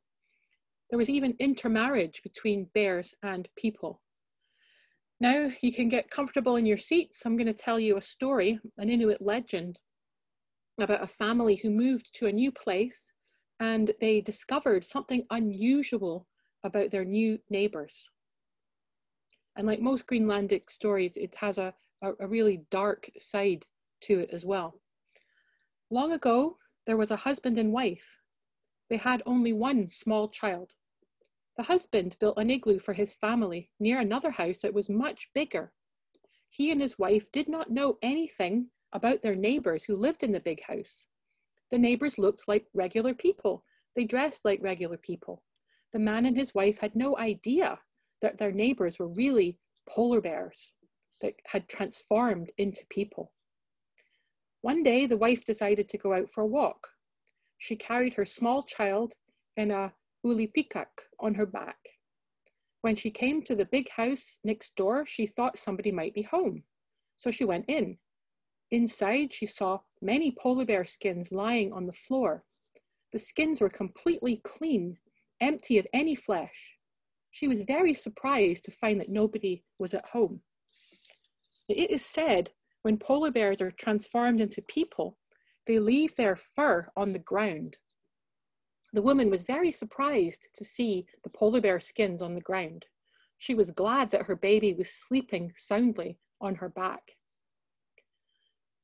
There was even intermarriage between bears and people. Now you can get comfortable in your seats. I'm going to tell you a story, an Inuit legend, about a family who moved to a new place and they discovered something unusual about their new neighbors. And like most Greenlandic stories, it has a really dark side to it as well. Long ago, there was a husband and wife. They had only one small child. The husband built an igloo for his family near another house that was much bigger. He and his wife did not know anything about their neighbors who lived in the big house. The neighbors looked like regular people. They dressed like regular people. The man and his wife had no idea that their neighbors were really polar bears that had transformed into people. One day, the wife decided to go out for a walk. She carried her small child in a ulipikak on her back. When she came to the big house next door, she thought somebody might be home. So she went in. Inside, she saw many polar bear skins lying on the floor. The skins were completely clean, empty of any flesh. She was very surprised to find that nobody was at home. It is said when polar bears are transformed into people, they leave their fur on the ground. The woman was very surprised to see the polar bear skins on the ground. She was glad that her baby was sleeping soundly on her back.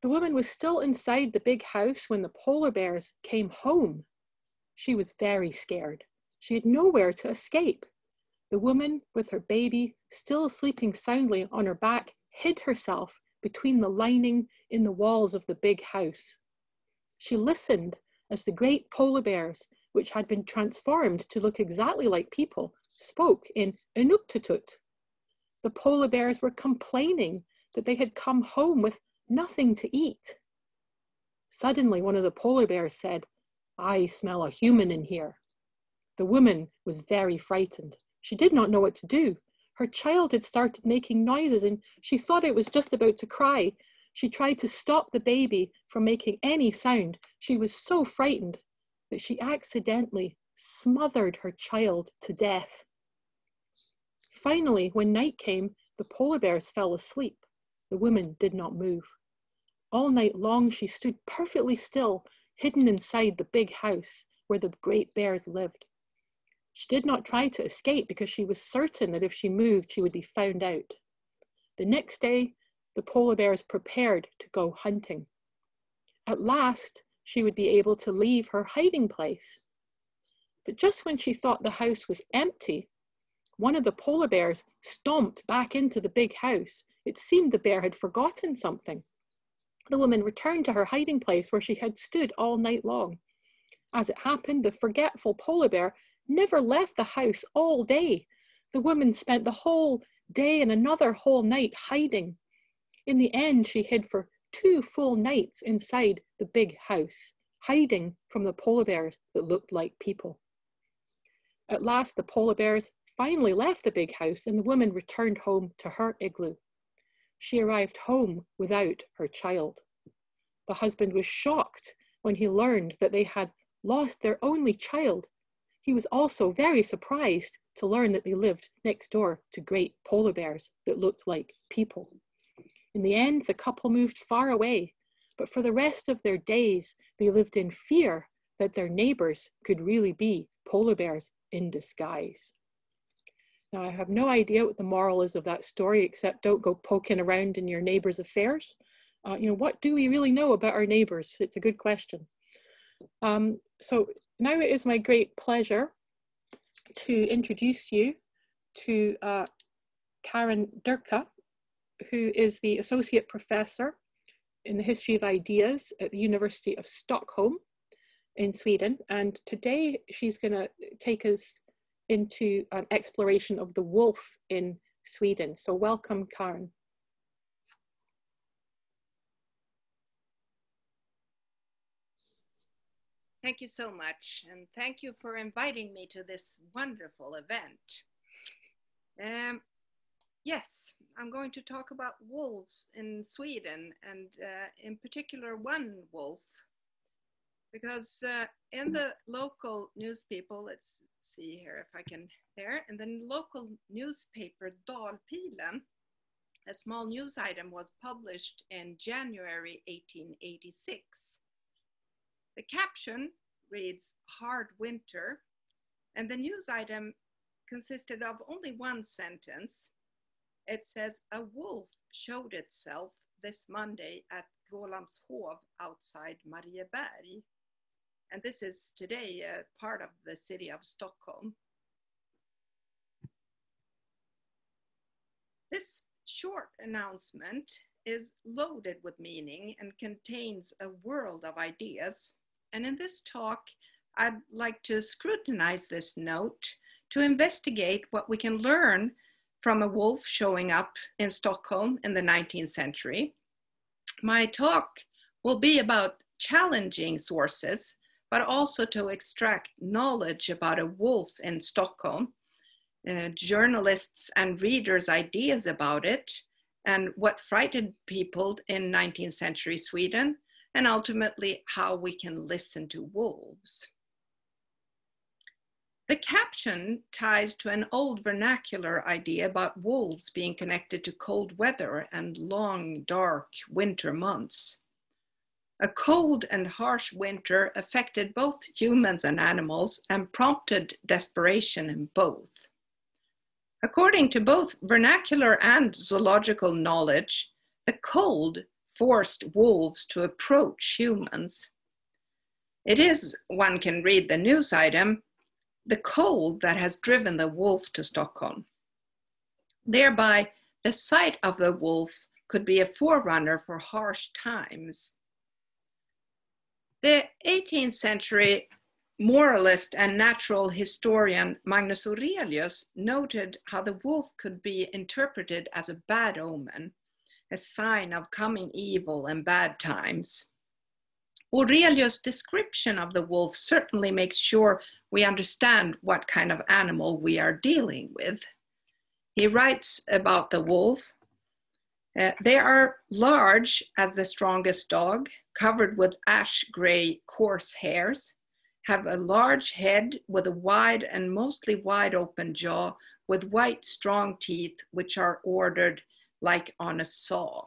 The woman was still inside the big house when the polar bears came home. She was very scared. She had nowhere to escape. The woman with her baby still sleeping soundly on her back hid herself between the lining in the walls of the big house. She listened as the great polar bears, which had been transformed to look exactly like people, spoke in Inuktitut. The polar bears were complaining that they had come home with nothing to eat. Suddenly, one of the polar bears said, "I smell a human in here." The woman was very frightened. She did not know what to do. Her child had started making noises and she thought it was just about to cry. She tried to stop the baby from making any sound. She was so frightened that she accidentally smothered her child to death. Finally, when night came, the polar bears fell asleep. The woman did not move. All night long, she stood perfectly still, hidden inside the big house where the great bears lived. She did not try to escape because she was certain that if she moved, she would be found out. The next day, the polar bears prepared to go hunting. At last, she would be able to leave her hiding place. But just when she thought the house was empty, one of the polar bears stomped back into the big house. It seemed the bear had forgotten something. The woman returned to her hiding place where she had stood all night long. As it happened, the forgetful polar bear never left the house all day. The woman spent the whole day and another whole night hiding. In the end, she hid for 2 full nights inside the big house, hiding from the polar bears that looked like people. At last, the polar bears finally left the big house and the woman returned home to her igloo. She arrived home without her child. The husband was shocked when he learned that they had lost their only child. He was also very surprised to learn that they lived next door to great polar bears that looked like people. In the end, the couple moved far away, but for the rest of their days, they lived in fear that their neighbors could really be polar bears in disguise. Now, I have no idea what the moral is of that story, except don't go poking around in your neighbors' affairs. You know, what do we really know about our neighbors? It's a good question. So now it is my great pleasure to introduce you to Karin Durka, who is the Associate Professor in the History of Ideas at the University of Stockholm in Sweden. And today she's going to take us into an exploration of the wolf in Sweden. So welcome, Karin. Thank you so much, and thank you for inviting me to this wonderful event. Yes, I'm going to talk about wolves in Sweden, and in particular one wolf, because in the local newspaper, let's see here if I can, there, and the local newspaper Dalpilen, a small news item was published in January 1886. The caption reads, "Hard Winter," and the news item consisted of only one sentence. It says, "A wolf showed itself this Monday at Rålambshov outside Marieberg." And this is today part of the city of Stockholm. This short announcement is loaded with meaning and contains a world of ideas. And in this talk, I'd like to scrutinize this note to investigate what we can learn from a wolf showing up in Stockholm in the 19th century. My talk will be about challenging sources, but also to extract knowledge about a wolf in Stockholm, journalists' and readers' ideas about it, and what frightened people in 19th century Sweden, and ultimately how we can listen to wolves. The caption ties to an old vernacular idea about wolves being connected to cold weather and long, dark winter months. A cold and harsh winter affected both humans and animals and prompted desperation in both. According to both vernacular and zoological knowledge, the cold forced wolves to approach humans. It is, one can read the news item, the cold that has driven the wolf to Stockholm. Thereby, the sight of the wolf could be a forerunner for harsh times. The 18th century moralist and natural historian Magnus Aurelius noted how the wolf could be interpreted as a bad omen, a sign of coming evil and bad times. Aurelius' description of the wolf certainly makes sure we understand what kind of animal we are dealing with. He writes about the wolf, "They are large as the strongest dog, covered with ash-gray coarse hairs, have a large head with a wide and mostly wide open jaw, with white strong teeth which are ordered like on a saw."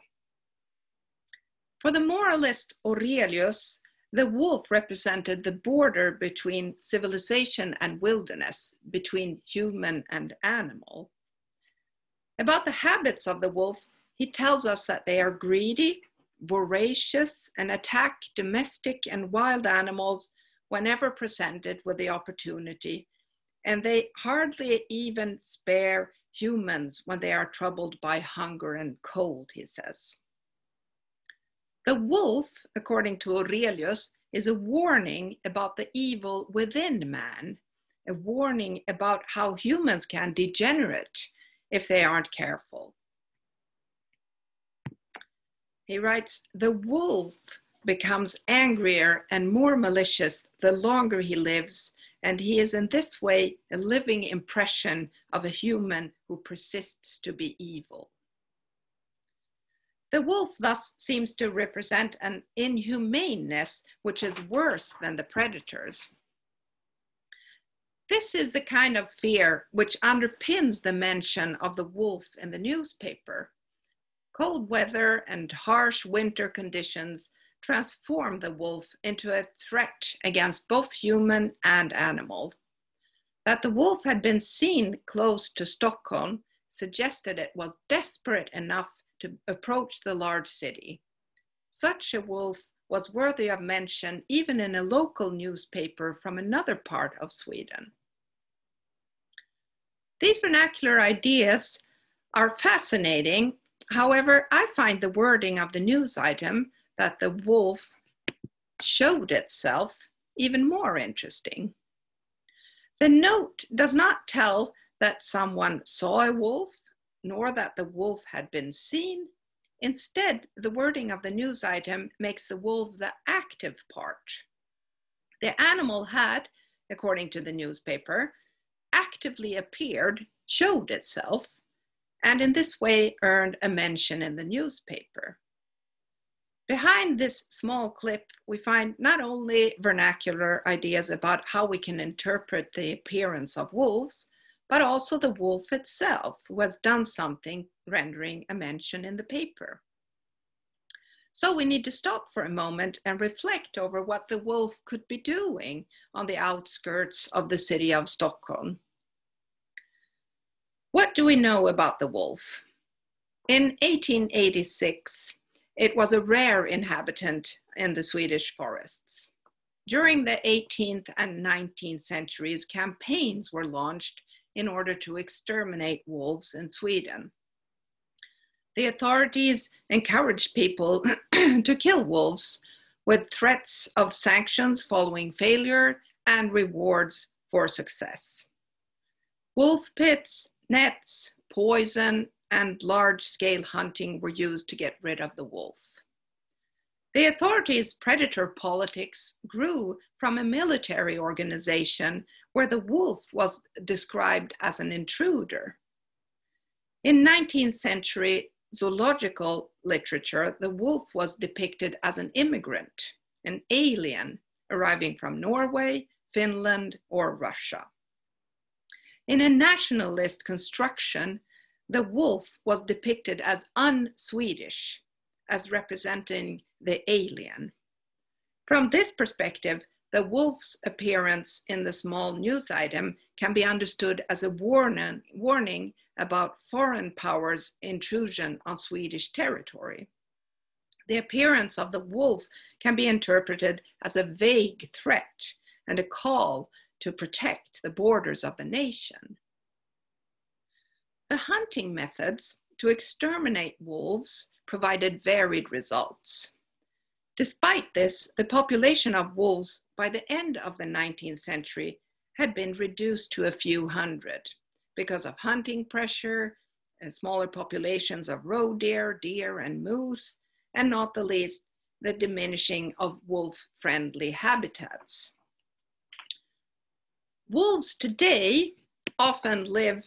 For the moralist Aurelius, the wolf represented the border between civilization and wilderness, between human and animal. About the habits of the wolf, he tells us that they are greedy, voracious, and attack domestic and wild animals whenever presented with the opportunity, and they hardly even spare humans when they are troubled by hunger and cold, he says. The wolf, according to Aurelius, is a warning about the evil within man, a warning about how humans can degenerate if they aren't careful. He writes, "The wolf becomes angrier and more malicious the longer he lives, and he is in this way a living impression of a human who persists to be evil." The wolf thus seems to represent an inhumaneness which is worse than the predators. This is the kind of fear which underpins the mention of the wolf in the newspaper. Cold weather and harsh winter conditions transformed the wolf into a threat against both human and animal. That the wolf had been seen close to Stockholm suggested it was desperate enough to approach the large city. Such a wolf was worthy of mention even in a local newspaper from another part of Sweden. These vernacular ideas are fascinating. However, I find the wording of the news item that the wolf showed itself even more interesting. The note does not tell that someone saw a wolf, nor that the wolf had been seen. Instead, the wording of the news item makes the wolf the active part. The animal had, according to the newspaper, actively appeared, showed itself, and in this way earned a mention in the newspaper. Behind this small clip, we find not only vernacular ideas about how we can interpret the appearance of wolves, but also the wolf itself, who has done something rendering a mention in the paper. So we need to stop for a moment and reflect over what the wolf could be doing on the outskirts of the city of Stockholm. What do we know about the wolf? In 1886, it was a rare inhabitant in the Swedish forests. During the 18th and 19th centuries, campaigns were launched in order to exterminate wolves in Sweden. The authorities encouraged people to kill wolves with threats of sanctions following failure and rewards for success. Wolf pits, nets, poison, and large-scale hunting were used to get rid of the wolf. The authorities' predator politics grew from a military organization where the wolf was described as an intruder. In 19th century zoological literature, the wolf was depicted as an immigrant, an alien arriving from Norway, Finland, or Russia. In a nationalist construction, the wolf was depicted as un-Swedish, as representing the alien. From this perspective, the wolf's appearance in the small news item can be understood as a warning about foreign powers' intrusion on Swedish territory. The appearance of the wolf can be interpreted as a vague threat and a call to protect the borders of the nation. The hunting methods to exterminate wolves provided varied results. Despite this, the population of wolves by the end of the 19th century had been reduced to a few hundred because of hunting pressure and smaller populations of roe deer, deer and moose, and not the least, the diminishing of wolf-friendly habitats. Wolves today often live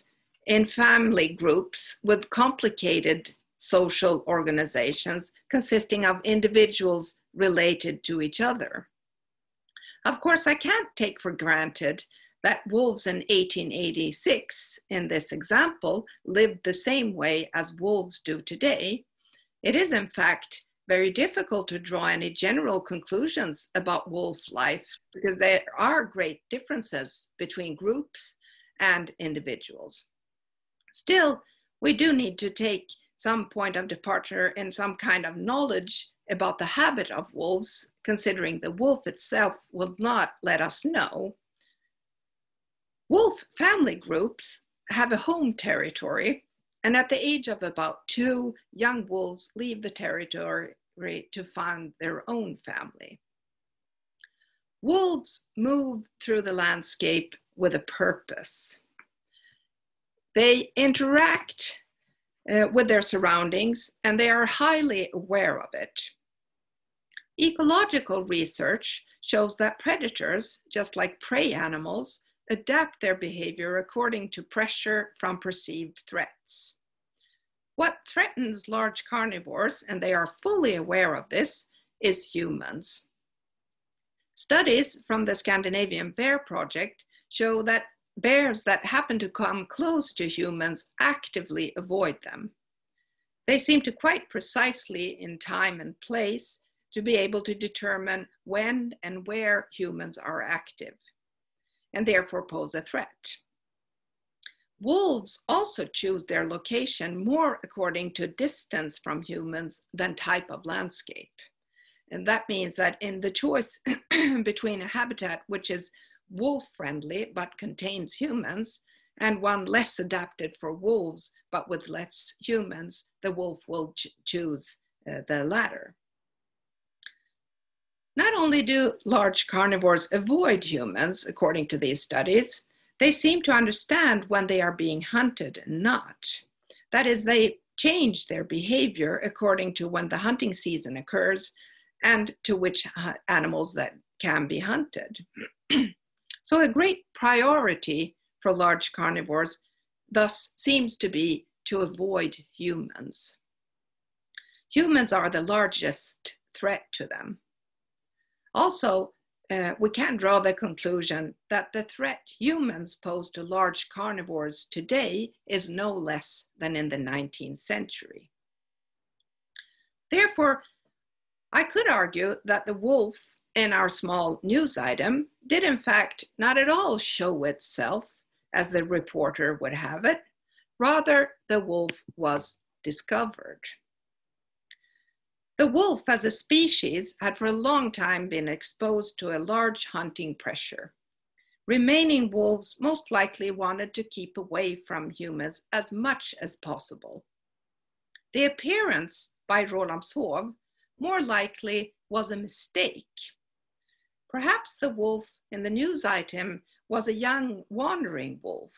in family groups with complicated social organizations consisting of individuals related to each other. Of course, I can't take for granted that wolves in 1886, in this example, lived the same way as wolves do today. It is, in fact, very difficult to draw any general conclusions about wolf life because there are great differences between groups and individuals. Still, we do need to take some point of departure and some kind of knowledge about the habit of wolves, considering the wolf itself will not let us know. Wolf family groups have a home territory, and at the age of about 2, young wolves leave the territory to found their own family. Wolves move through the landscape with a purpose. They interact with their surroundings, and they are highly aware of it. Ecological research shows that predators, just like prey animals, adapt their behavior according to pressure from perceived threats. What threatens large carnivores, and they are fully aware of this, is humans. Studies from the Scandinavian Bear Project show that bears that happen to come close to humans actively avoid them. They seem to quite precisely, in time and place, to be able to determine when and where humans are active, and therefore pose a threat. Wolves also choose their location more according to distance from humans than type of landscape. And that means that in the choice between a habitat which is wolf-friendly but contains humans, and one less adapted for wolves but with less humans, the wolf will choose the latter. Not only do large carnivores avoid humans, according to these studies, they seem to understand when they are being hunted and not. That is, they change their behavior according to when the hunting season occurs and to which animals that can be hunted. So a great priority for large carnivores thus seems to be to avoid humans. Humans are the largest threat to them. Also, we can draw the conclusion that the threat humans pose to large carnivores today is no less than in the 19th century. Therefore, I could argue that the wolf in our small news item did in fact not at all show itself as the reporter would have it. Rather, the wolf was discovered. The wolf as a species had for a long time been exposed to a large hunting pressure. Remaining wolves most likely wanted to keep away from humans as much as possible. The appearance by Rålambshov more likely was a mistake. Perhaps the wolf in the news item was a young wandering wolf.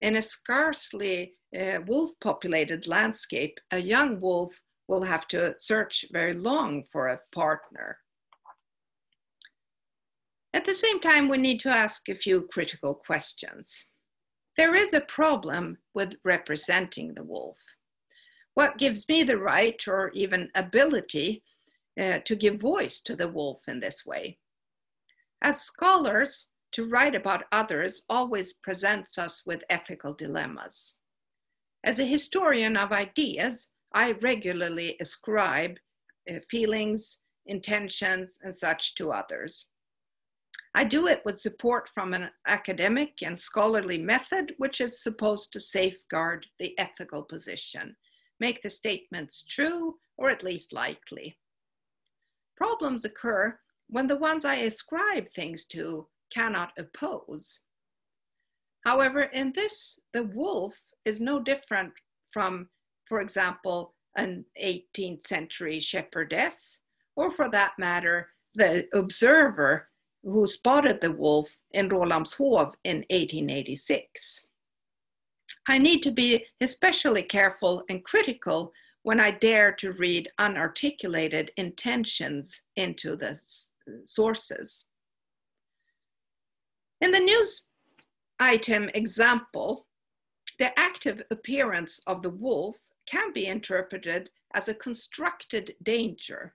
In a scarcely wolf-populated landscape, a young wolf will have to search very long for a partner. At the same time, we need to ask a few critical questions. There is a problem with representing the wolf. What gives me the right or even ability to give voice to the wolf in this way? As scholars, to write about others always presents us with ethical dilemmas. As a historian of ideas, I regularly ascribe feelings, intentions, and such to others. I do it with support from an academic and scholarly method, which is supposed to safeguard the ethical position, make the statements true, or at least likely. Problems occur when the ones I ascribe things to cannot oppose. However, in this, the wolf is no different from, for example, an 18th century shepherdess, or for that matter, the observer who spotted the wolf in Rålambshov in 1886. I need to be especially careful and critical when I dare to read unarticulated intentions into the sources. In the news item example, the active appearance of the wolf can be interpreted as a constructed danger.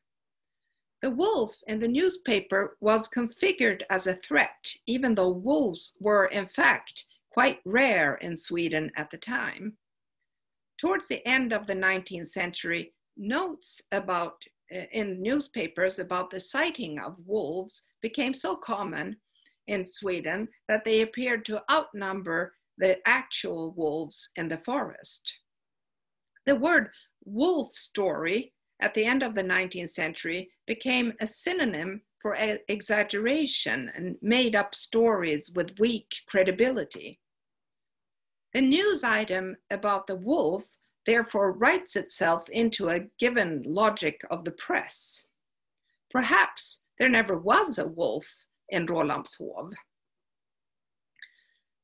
The wolf in the newspaper was configured as a threat, even though wolves were in fact quite rare in Sweden at the time. Towards the end of the 19th century, notes in newspapers about the sighting of wolves became so common in Sweden that they appeared to outnumber the actual wolves in the forest. The word wolf story at the end of the 19th century became a synonym for exaggeration and made up stories with weak credibility. The news item about the wolf therefore writes itself into a given logic of the press. Perhaps there never was a wolf in Rålambshov.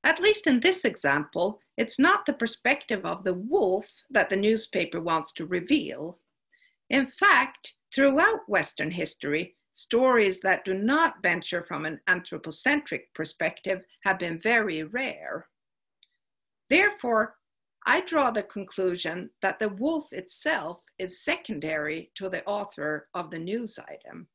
At least in this example, it's not the perspective of the wolf that the newspaper wants to reveal. In fact, throughout Western history, stories that do not venture from an anthropocentric perspective have been very rare. Therefore, I draw the conclusion that the wolf itself is secondary to the author of the news item.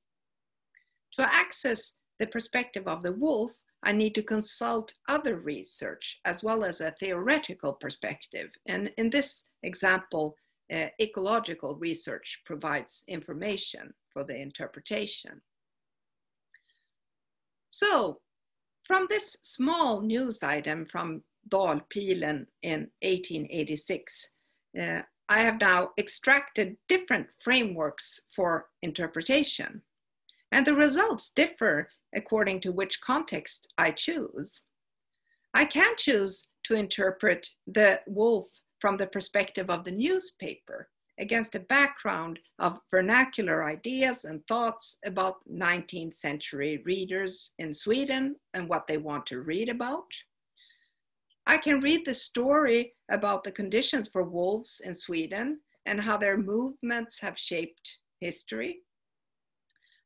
To access the perspective of the wolf, I need to consult other research as well as a theoretical perspective. And in this example, ecological research provides information for the interpretation. So from this small news item from Dalpilen in 1886, I have now extracted different frameworks for interpretation, and the results differ according to which context I choose. I can choose to interpret the wolf from the perspective of the newspaper against a background of vernacular ideas and thoughts about 19th century readers in Sweden and what they want to read about. I can read the story about the conditions for wolves in Sweden and how their movements have shaped history.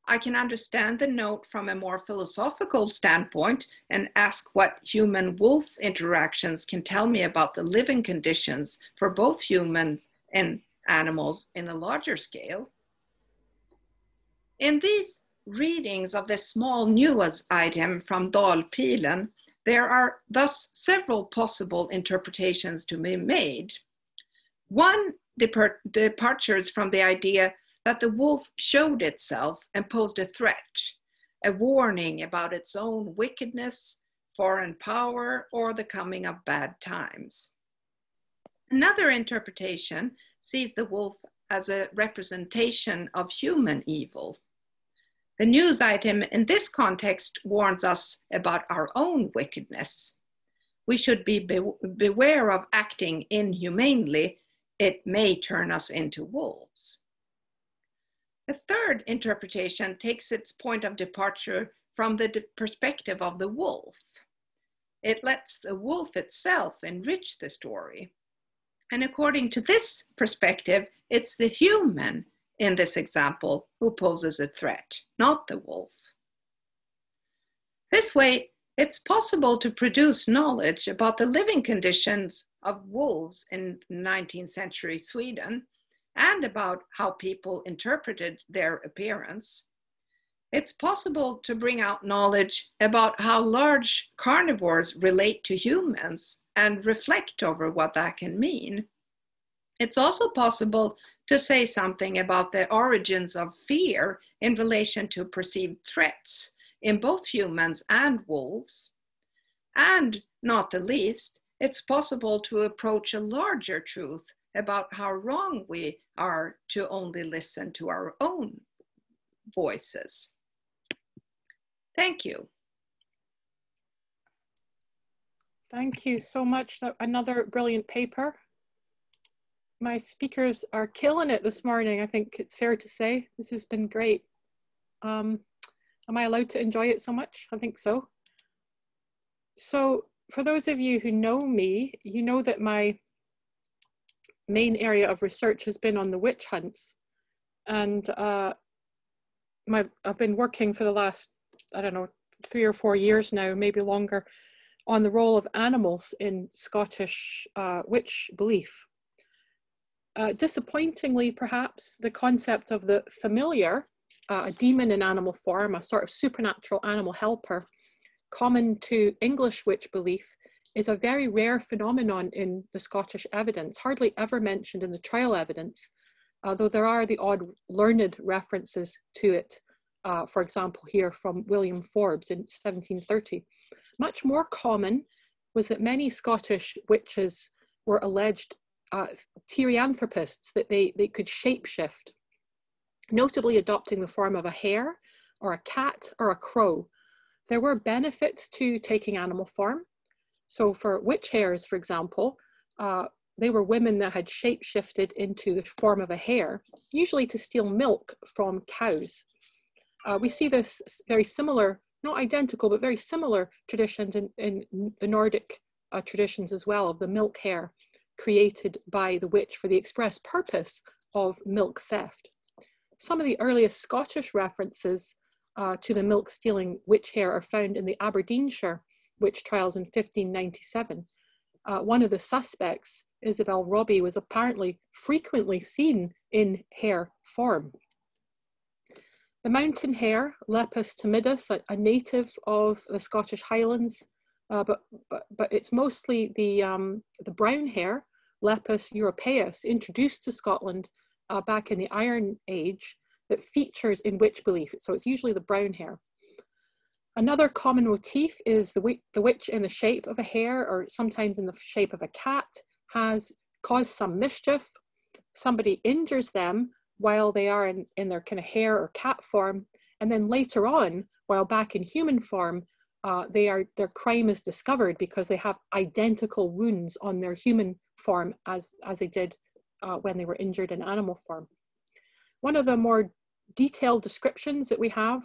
I can understand the note from a more philosophical standpoint and ask what human-wolf interactions can tell me about the living conditions for both humans and animals in a larger scale. In these readings of this small news item from Dalpilen, there are thus several possible interpretations to be made. One departures from the idea that the wolf showed itself and posed a threat, a warning about its own wickedness, foreign power, or the coming of bad times. Another interpretation sees the wolf as a representation of human evil. The news item in this context warns us about our own wickedness. We should beware of acting inhumanely. It may turn us into wolves. The third interpretation takes its point of departure from the perspective of the wolf. It lets the wolf itself enrich the story. And according to this perspective, it's the human in this example who poses a threat, not the wolf. This way, it's possible to produce knowledge about the living conditions of wolves in 19th century Sweden and about how people interpreted their appearance. It's possible to bring out knowledge about how large carnivores relate to humans and reflect over what that can mean. It's also possible to say something about the origins of fear in relation to perceived threats in both humans and wolves. And not the least, it's possible to approach a larger truth about how wrong we are to only listen to our own voices. Thank you. Thank you so much. Another brilliant paper. My speakers are killing it this morning, I think it's fair to say. This has been great. Am I allowed to enjoy it so much? I think so. So for those of you who know me, you know that my main area of research has been on the witch hunts. And I've been working for the last, I don't know, 3 or 4 years now, maybe longer, on the role of animals in Scottish witch belief. Disappointingly, perhaps, the concept of the familiar, a demon in animal form, a sort of supernatural animal helper, common to English witch belief, is a very rare phenomenon in the Scottish evidence, hardly ever mentioned in the trial evidence, though there are the odd learned references to it, for example, here from William Forbes in 1730. Much more common was that many Scottish witches were alleged teleanthropists, that they could shapeshift, notably adopting the form of a hare or a cat or a crow. There were benefits to taking animal form. So for witch hares, for example, they were women that had shapeshifted into the form of a hare, usually to steal milk from cows. We see this very similar, not identical, but very similar traditions in the Nordic traditions as well, of the milk hare created by the witch for the express purpose of milk theft. Some of the earliest Scottish references to the milk stealing witch hare are found in the Aberdeenshire witch trials in 1597. One of the suspects, Isabel Robbie, was apparently frequently seen in hare form. The mountain hare, Lepus timidus, a native of the Scottish Highlands, but it's mostly the brown hare, Lepus europaeus, introduced to Scotland back in the Iron Age that features in witch belief, so it's usually the brown hare. Another common motif is the witch in the shape of a hare, or sometimes in the shape of a cat, has caused some mischief. Somebody injures them while they are in their kind of hare or cat form, and then later on, while back in human form, their crime is discovered because they have identical wounds on their human form as they did when they were injured in animal form. One of the more detailed descriptions that we have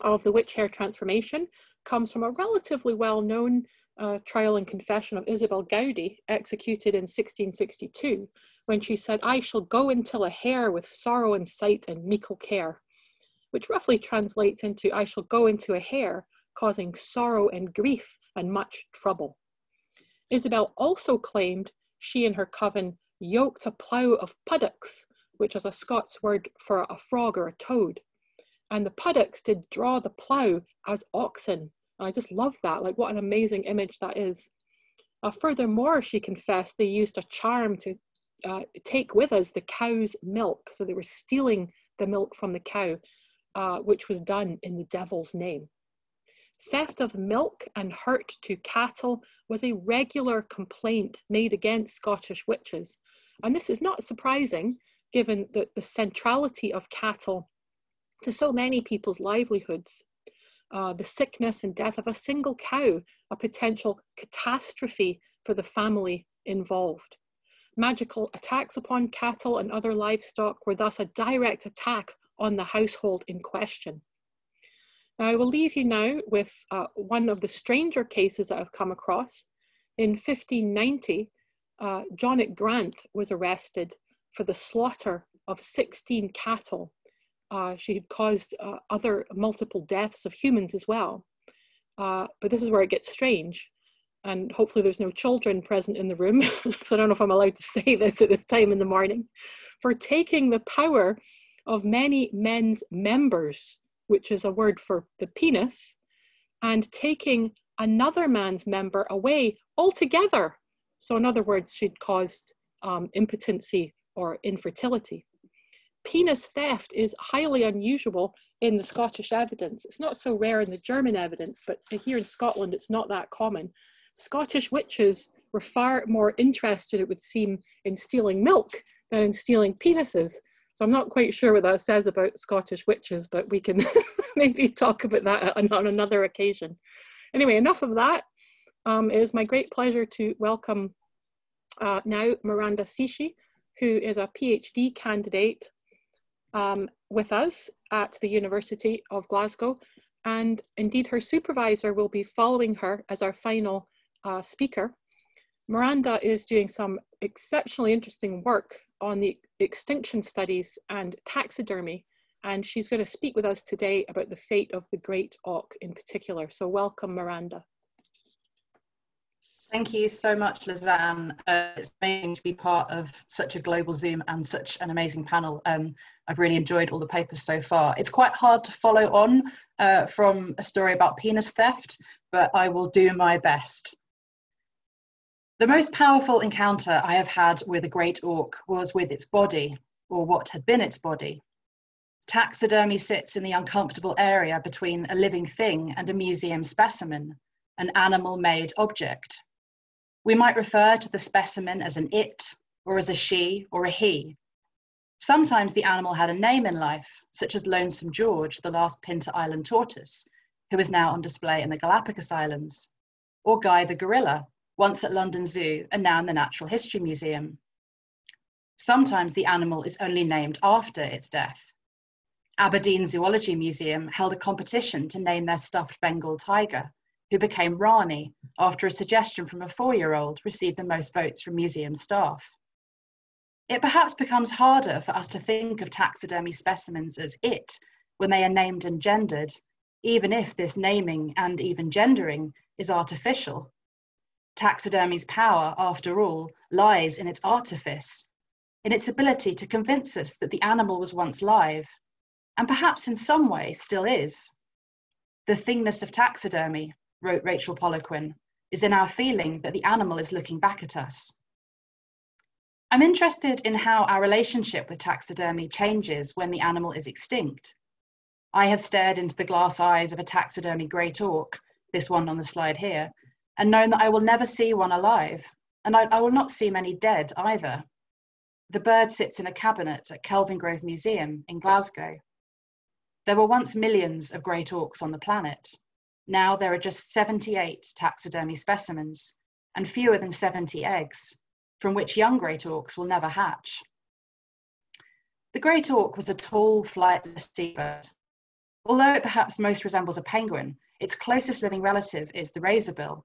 of the witch hare transformation comes from a relatively well-known trial and confession of Isabel Gowdy, executed in 1662, when she said, "I shall go until a hare with sorrow in sight and meikle care," which roughly translates into, "I shall go into a hare, causing sorrow and grief and much trouble." Isabel also claimed she and her coven yoked a plough of puddocks, which is a Scots word for a frog or a toad. And the puddocks did draw the plough as oxen. And I just love that, like what an amazing image that is. Furthermore, she confessed they used a charm to take with us the cow's milk. So they were stealing the milk from the cow, which was done in the devil's name. Theft of milk and hurt to cattle was a regular complaint made against Scottish witches. And this is not surprising, given the centrality of cattle to so many people's livelihoods. The sickness and death of a single cow, a potential catastrophe for the family involved. Magical attacks upon cattle and other livestock were thus a direct attack on the household in question. Now, I will leave you now with one of the stranger cases that I've come across. In 1590, Jonnet Grant was arrested for the slaughter of 16 cattle. She had caused other multiple deaths of humans as well. But this is where it gets strange. And hopefully there's no children present in the room, because I don't know if I'm allowed to say this at this time in the morning, for taking the power of many men's members, which is a word for the penis, and taking another man's member away altogether. So in other words, she'd caused impotency or infertility. Penis theft is highly unusual in the Scottish evidence. It's not so rare in the German evidence, but here in Scotland, it's not that common. Scottish witches were far more interested, it would seem, in stealing milk than in stealing penises. So I'm not quite sure what that says about Scottish witches, but we can maybe talk about that on another occasion. Anyway, enough of that. It is my great pleasure to welcome now Miranda Sishi, who is a PhD candidate with us at the University of Glasgow. And indeed, her supervisor will be following her as our final speaker. Miranda is doing some exceptionally interesting work on the extinction studies and taxidermy. And she's going to speak with us today about the fate of the great auk in particular. So welcome, Miranda. Thank you so much, Lizanne. It's amazing to be part of such a global Zoom and such an amazing panel. I've really enjoyed all the papers so far. It's quite hard to follow on from a story about penis theft, but I will do my best. The most powerful encounter I have had with a great auk was with its body, or what had been its body. Taxidermy sits in the uncomfortable area between a living thing and a museum specimen, an animal-made object. We might refer to the specimen as an it, or as a she, or a he. Sometimes the animal had a name in life, such as Lonesome George, the last Pinta Island tortoise, who is now on display in the Galapagos Islands, or Guy the gorilla, once at London Zoo and now in the Natural History Museum. Sometimes the animal is only named after its death. Aberdeen Zoology Museum held a competition to name their stuffed Bengal tiger, who became Rani after a suggestion from a 4-year-old received the most votes from museum staff. It perhaps becomes harder for us to think of taxidermy specimens as it when they are named and gendered, even if this naming and even gendering is artificial. Taxidermy's power, after all, lies in its artifice, in its ability to convince us that the animal was once live, and perhaps in some way still is. The thingness of taxidermy, wrote Rachel Poliquin, is in our feeling that the animal is looking back at us. I'm interested in how our relationship with taxidermy changes when the animal is extinct. I have stared into the glass eyes of a taxidermy great auk, this one on the slide here, and known that I will never see one alive, and I will not see many dead either. The bird sits in a cabinet at Kelvingrove Museum in Glasgow. There were once millions of great auks on the planet. Now there are just 78 taxidermy specimens and fewer than 70 eggs, from which young great auks will never hatch. The great auk was a tall, flightless seabird. Although it perhaps most resembles a penguin, its closest living relative is the razorbill.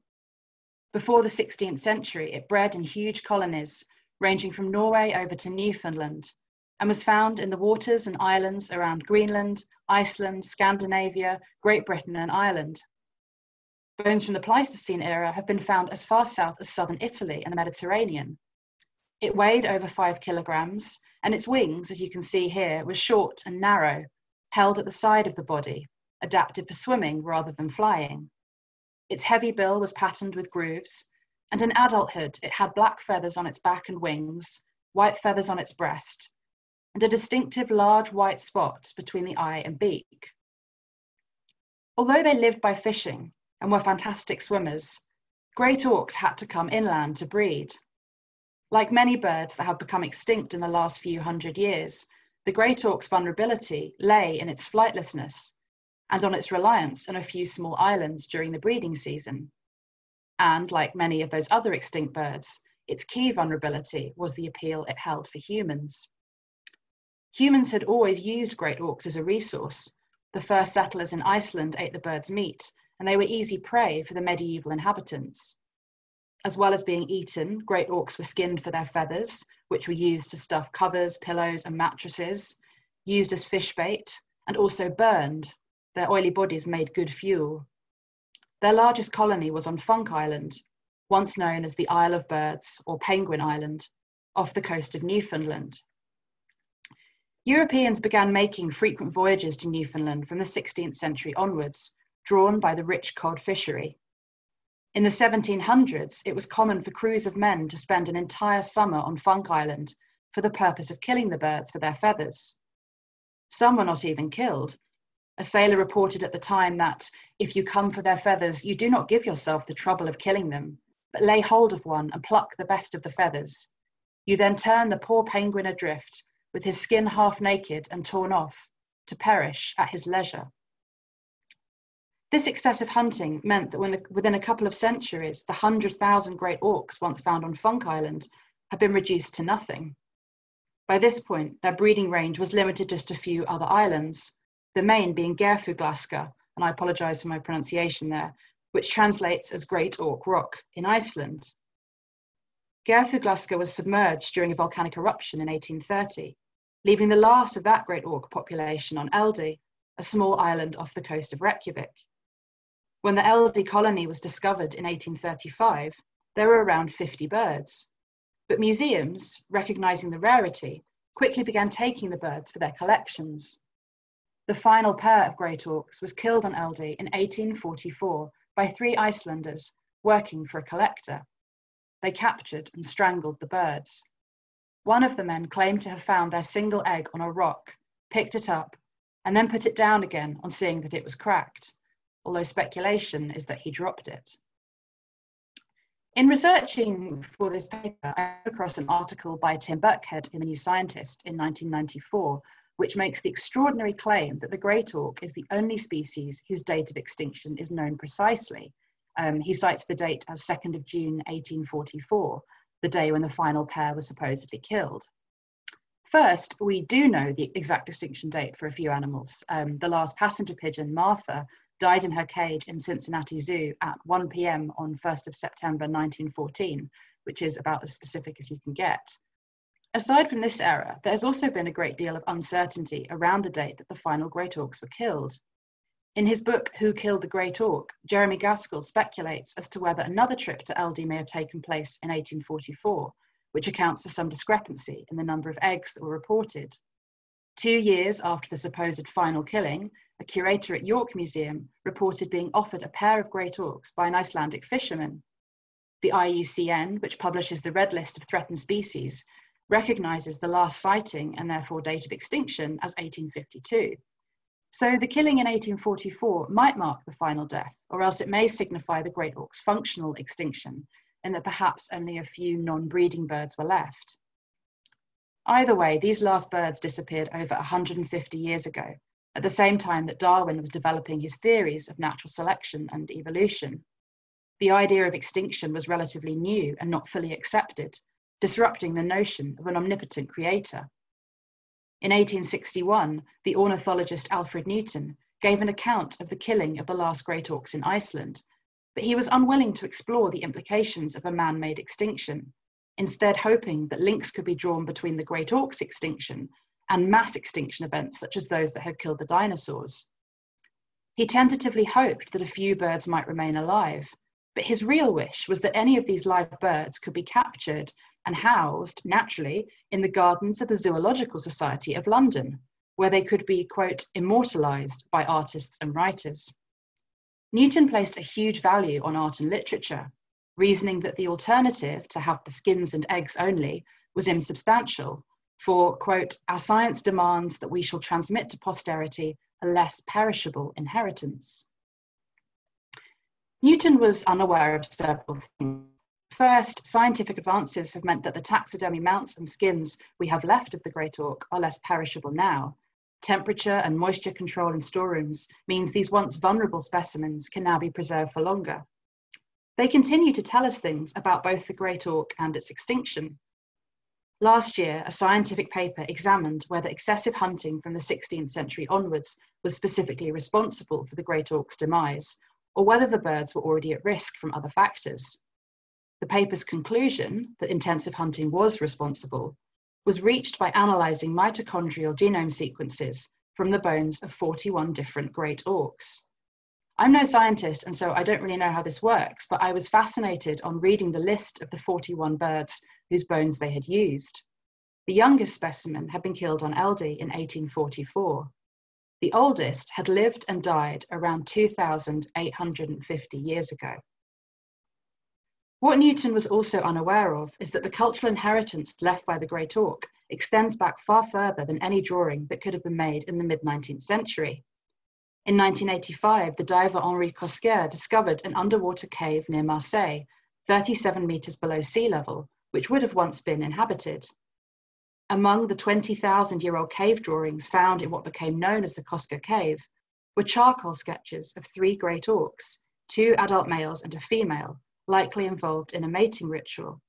Before the 16th century, it bred in huge colonies, ranging from Norway over to Newfoundland, and was found in the waters and islands around Greenland, Iceland, Scandinavia, Great Britain and Ireland. Bones from the Pleistocene era have been found as far south as southern Italy and the Mediterranean. It weighed over 5 kilograms, and its wings, as you can see here, were short and narrow, held at the side of the body, adapted for swimming rather than flying. Its heavy bill was patterned with grooves, and in adulthood it had black feathers on its back and wings, white feathers on its breast, and a distinctive large white spot between the eye and beak. Although they lived by fishing and were fantastic swimmers, great auks had to come inland to breed. Like many birds that have become extinct in the last few hundred years, the great auk's vulnerability lay in its flightlessness and on its reliance on a few small islands during the breeding season. And like many of those other extinct birds, its key vulnerability was the appeal it held for humans. Humans had always used great auks as a resource. The first settlers in Iceland ate the bird's meat, and they were easy prey for the medieval inhabitants. As well as being eaten, great auks were skinned for their feathers, which were used to stuff covers, pillows, and mattresses, used as fish bait, and also burned. Their oily bodies made good fuel. Their largest colony was on Funk Island, once known as the Isle of Birds or Penguin Island, off the coast of Newfoundland. Europeans began making frequent voyages to Newfoundland from the 16th century onwards, drawn by the rich cod fishery. In the 1700s, it was common for crews of men to spend an entire summer on Funk Island for the purpose of killing the birds for their feathers. Some were not even killed. A sailor reported at the time that, "If you come for their feathers, you do not give yourself the trouble of killing them, but lay hold of one and pluck the best of the feathers. You then turn the poor penguin adrift, with his skin half naked and torn off, to perish at his leisure." This excessive hunting meant that within a couple of centuries, the 100,000 great auks once found on Funk Island had been reduced to nothing. By this point, their breeding range was limited just to a few other islands, the main being Garðfuglasker, and I apologise for my pronunciation there, which translates as Great Auk Rock in Iceland. Garðfuglasker was submerged during a volcanic eruption in 1830, leaving the last of that great auk population on Eldey, a small island off the coast of Reykjavik. When the Eldey colony was discovered in 1835, there were around 50 birds, but museums, recognising the rarity, quickly began taking the birds for their collections. The final pair of great auks was killed on Eldey in 1844 by 3 Icelanders working for a collector. They captured and strangled the birds. One of the men claimed to have found their single egg on a rock, picked it up, and then put it down again on seeing that it was cracked, although speculation is that he dropped it. In researching for this paper, I came across an article by Tim Birkhead in The New Scientist in 1994, which makes the extraordinary claim that the great auk is the only species whose date of extinction is known precisely. He cites the date as 2nd of June 1844, the day when the final pair was supposedly killed. First, we do know the exact extinction date for a few animals. The last passenger pigeon, Martha, died in her cage in Cincinnati Zoo at 1 p.m. on 1st of September 1914, which is about as specific as you can get. Aside from this error, there has also been a great deal of uncertainty around the date that the final great auks were killed. In his book, Who Killed the Great Auk, Jeremy Gaskell speculates as to whether another trip to Eldey may have taken place in 1844, which accounts for some discrepancy in the number of eggs that were reported. 2 years after the supposed final killing, a curator at York Museum reported being offered a pair of great auks by an Icelandic fisherman. The IUCN, which publishes the Red List of Threatened Species, recognises the last sighting and therefore date of extinction as 1852. So the killing in 1844 might mark the final death, or else it may signify the great auk's functional extinction, and that perhaps only a few non-breeding birds were left. Either way, these last birds disappeared over 150 years ago, at the same time that Darwin was developing his theories of natural selection and evolution. The idea of extinction was relatively new and not fully accepted, disrupting the notion of an omnipotent creator. In 1861, the ornithologist Alfred Newton gave an account of the killing of the last great auks in Iceland, but he was unwilling to explore the implications of a man-made extinction, instead hoping that links could be drawn between the great auks extinction and mass extinction events such as those that had killed the dinosaurs. He tentatively hoped that a few birds might remain alive, but his real wish was that any of these live birds could be captured and housed naturally in the gardens of the Zoological Society of London, where they could be, quote, immortalised by artists and writers. Newton placed a huge value on art and literature, reasoning that the alternative to have the skins and eggs only was insubstantial, for, quote, our science demands that we shall transmit to posterity a less perishable inheritance. Newton was unaware of several things. First, scientific advances have meant that the taxidermy mounts and skins we have left of the great auk are less perishable now. Temperature and moisture control in storerooms means these once vulnerable specimens can now be preserved for longer. They continue to tell us things about both the great auk and its extinction. Last year, a scientific paper examined whether excessive hunting from the 16th century onwards was specifically responsible for the great auk's demise, or whether the birds were already at risk from other factors. The paper's conclusion, that intensive hunting was responsible, was reached by analysing mitochondrial genome sequences from the bones of 41 different great auks. I'm no scientist, and so I don't really know how this works, but I was fascinated on reading the list of the 41 birds whose bones they had used. The youngest specimen had been killed on Eldey in 1844. The oldest had lived and died around 2,850 years ago. What Newton was also unaware of is that the cultural inheritance left by the great auk extends back far further than any drawing that could have been made in the mid-19th century. In 1985, the diver Henri Cosquer discovered an underwater cave near Marseille, 37 metres below sea level, which would have once been inhabited. Among the 20,000-year-old cave drawings found in what became known as the Cosquer Cave were charcoal sketches of 3 great auks, 2 adult males and a female, likely involved in a mating ritual.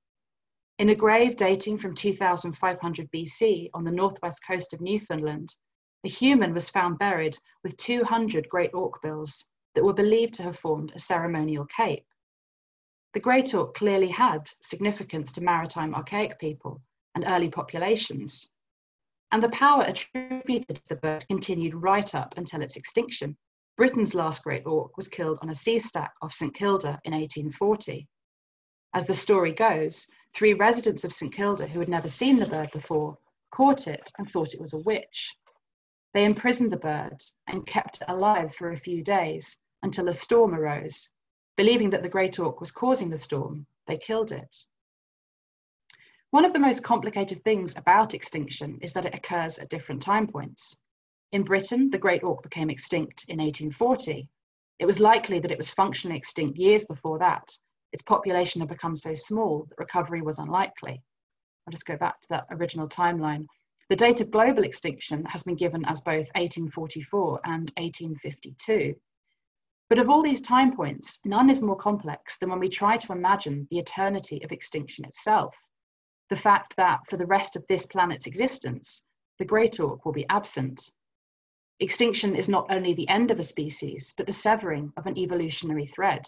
In a grave dating from 2500 BC on the northwest coast of Newfoundland, a human was found buried with 200 great auk bills that were believed to have formed a ceremonial cape. The great auk clearly had significance to maritime archaic people and early populations, and the power attributed to the bird continued right up until its extinction. Britain's last great auk was killed on a sea stack off St Kilda in 1840. As the story goes, 3 residents of St Kilda who had never seen the bird before caught it and thought it was a witch. They imprisoned the bird and kept it alive for a few days until a storm arose. Believing that the great auk was causing the storm, they killed it. One of the most complicated things about extinction is that it occurs at different time points. In Britain, the great auk became extinct in 1840. It was likely that it was functionally extinct years before that. Its population had become so small that recovery was unlikely. I'll just go back to that original timeline. The date of global extinction has been given as both 1844 and 1852. But of all these time points, none is more complex than when we try to imagine the eternity of extinction itself. The fact that for the rest of this planet's existence, the great auk will be absent. Extinction is not only the end of a species, but the severing of an evolutionary thread.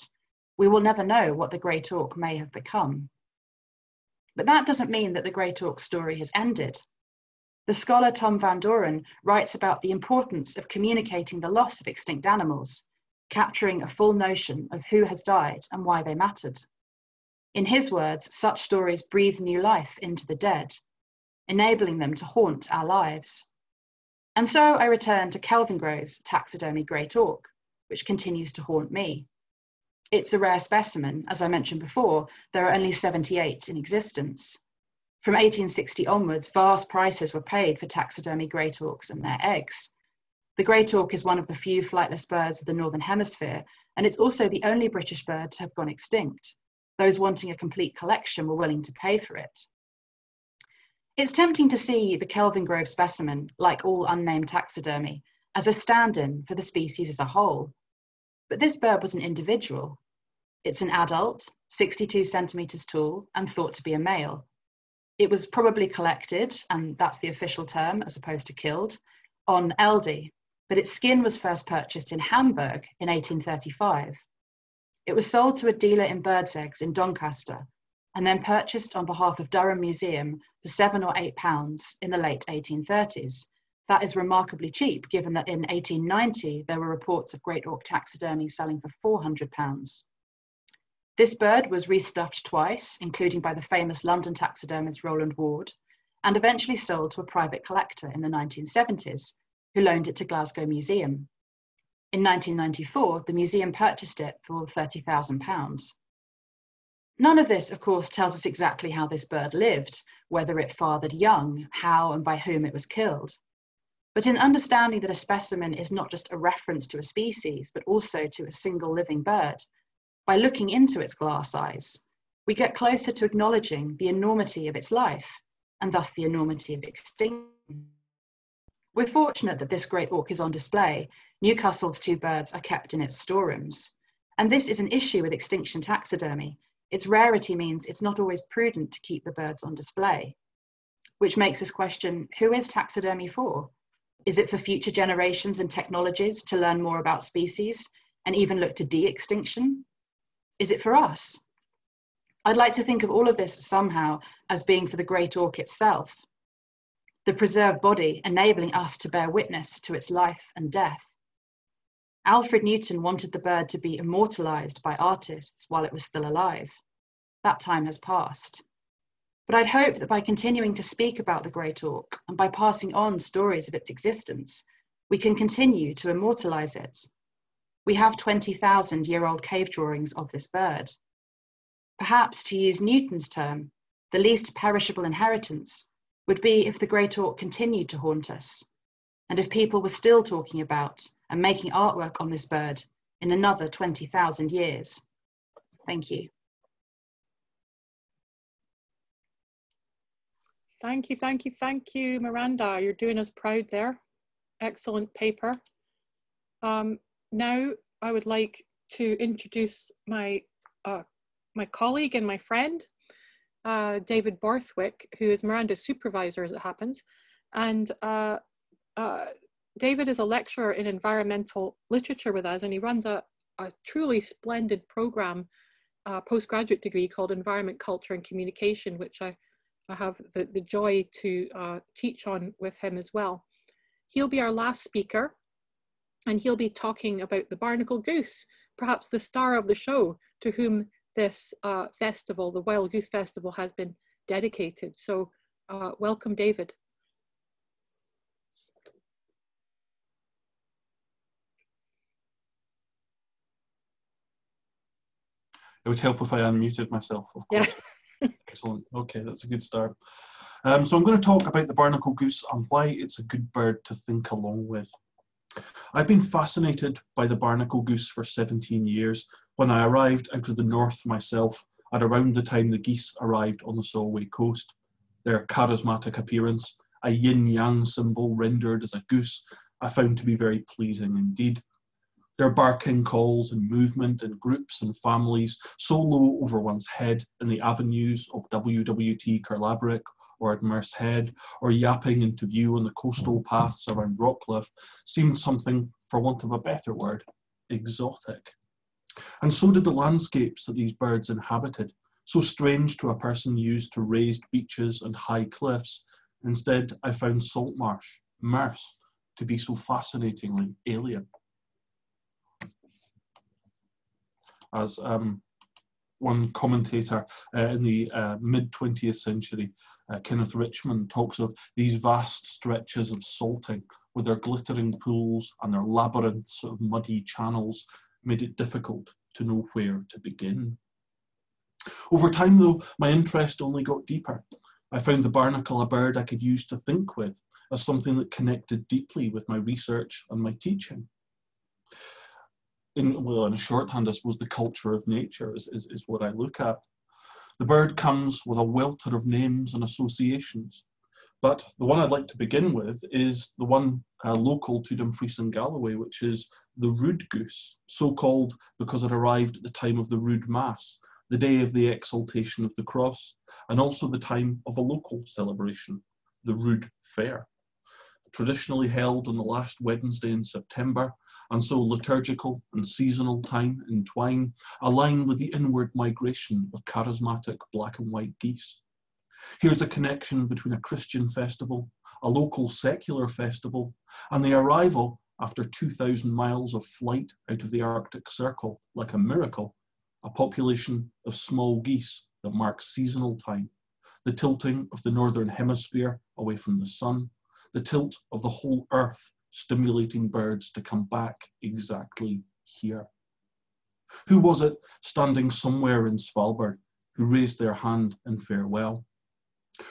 We will never know what the great auk may have become. But that doesn't mean that the great auk story has ended. The scholar Tom van Doren writes about the importance of communicating the loss of extinct animals, capturing a full notion of who has died and why they mattered. In his words, such stories breathe new life into the dead, enabling them to haunt our lives. And so I return to Kelvingrove's taxidermy great auk, which continues to haunt me. It's a rare specimen. As I mentioned before, there are only 78 in existence. From 1860 onwards, vast prices were paid for taxidermy great auks and their eggs. The great auk is one of the few flightless birds of the Northern Hemisphere, and it's also the only British bird to have gone extinct. Those wanting a complete collection were willing to pay for it. It's tempting to see the Kelvin Grove specimen, like all unnamed taxidermy, as a stand-in for the species as a whole. But this bird was an individual. It's an adult, 62 centimetres tall, and thought to be a male. It was probably collected, and that's the official term as opposed to killed, on Eldey, but its skin was first purchased in Hamburg in 1835. It was sold to a dealer in birds' eggs in Doncaster, and then purchased on behalf of Durham Museum for £7 or £8 in the late 1830s. That is remarkably cheap, given that in 1890 there were reports of great auk taxidermy selling for £400. This bird was restuffed twice, including by the famous London taxidermist Roland Ward, and eventually sold to a private collector in the 1970s, who loaned it to Glasgow Museum. In 1994, the museum purchased it for £30,000. None of this, of course, tells us exactly how this bird lived, whether it fathered young, how and by whom it was killed. But in understanding that a specimen is not just a reference to a species, but also to a single living bird, by looking into its glass eyes, we get closer to acknowledging the enormity of its life, and thus the enormity of extinction. We're fortunate that this great auk is on display. Newcastle's two birds are kept in its storerooms. And this is an issue with extinction taxidermy. Its rarity means it's not always prudent to keep the birds on display, which makes us question, who is taxidermy for? Is it for future generations and technologies to learn more about species and even look to de-extinction? Is it for us? I'd like to think of all of this somehow as being for the great auk itself, the preserved body enabling us to bear witness to its life and death. Alfred Newton wanted the bird to be immortalized by artists while it was still alive. That time has passed. But I'd hope that by continuing to speak about the great auk and by passing on stories of its existence, we can continue to immortalize it. We have 20,000-year-old cave drawings of this bird. Perhaps, to use Newton's term, the least perishable inheritance would be if the great auk continued to haunt us, and if people were still talking about and making artwork on this bird in another 20,000 years. Thank you. Thank you, thank you, thank you, Miranda. You're doing us proud there. Excellent paper. Now I would like to introduce my colleague and my friend, David Borthwick, who is Miranda's supervisor as it happens. And David is a lecturer in environmental literature with us, and he runs a truly splendid program, postgraduate degree called Environment, Culture and Communication, which I have the joy to teach on with him as well. He'll be our last speaker, and he'll be talking about the barnacle goose, perhaps the star of the show, to whom this festival, the Wild Goose Festival, has been dedicated. So welcome, David. It would help if I unmuted myself, of course. Yeah. Excellent. Okay, that's a good start. So I'm going to talk about the barnacle goose and why it's a good bird to think along with. I've been fascinated by the barnacle goose for 17 years, when I arrived out of the north myself at around the time the geese arrived on the Solway coast. Their charismatic appearance, a yin-yang symbol rendered as a goose, I found to be very pleasing indeed. Their barking calls and movement in groups and families so low over one's head in the avenues of WWT Kerlaverick or at Merse Head, or yapping into view on the coastal paths around Rockcliffe, seemed something, for want of a better word, exotic. And so did the landscapes that these birds inhabited, so strange to a person used to raised beaches and high cliffs. Instead, I found Saltmarsh, Merse, to be so fascinatingly alien. As one commentator in the mid-20th century, Kenneth Richmond, talks of these vast stretches of salting with their glittering pools and their labyrinths of muddy channels made it difficult to know where to begin. Over time, though, my interest only got deeper. I found the barnacle a bird I could use to think with, as something that connected deeply with my research and my teaching. In shorthand, I suppose the culture of nature is what I look at. The bird comes with a welter of names and associations, but the one I'd like to begin with is the one local to Dumfries and Galloway, which is the rood goose, so called because it arrived at the time of the rood mass, the day of the exaltation of the cross, and also the time of a local celebration, the rood fair, traditionally held on the last Wednesday in September, and so liturgical and seasonal time entwine, aligned with the inward migration of charismatic black and white geese. Here's a connection between a Christian festival, a local secular festival, and the arrival, after 2,000 miles of flight out of the Arctic Circle, like a miracle, a population of small geese that marks seasonal time, the tilting of the northern hemisphere away from the sun, the tilt of the whole earth, stimulating birds to come back exactly here. Who was it standing somewhere in Svalbard who raised their hand in farewell?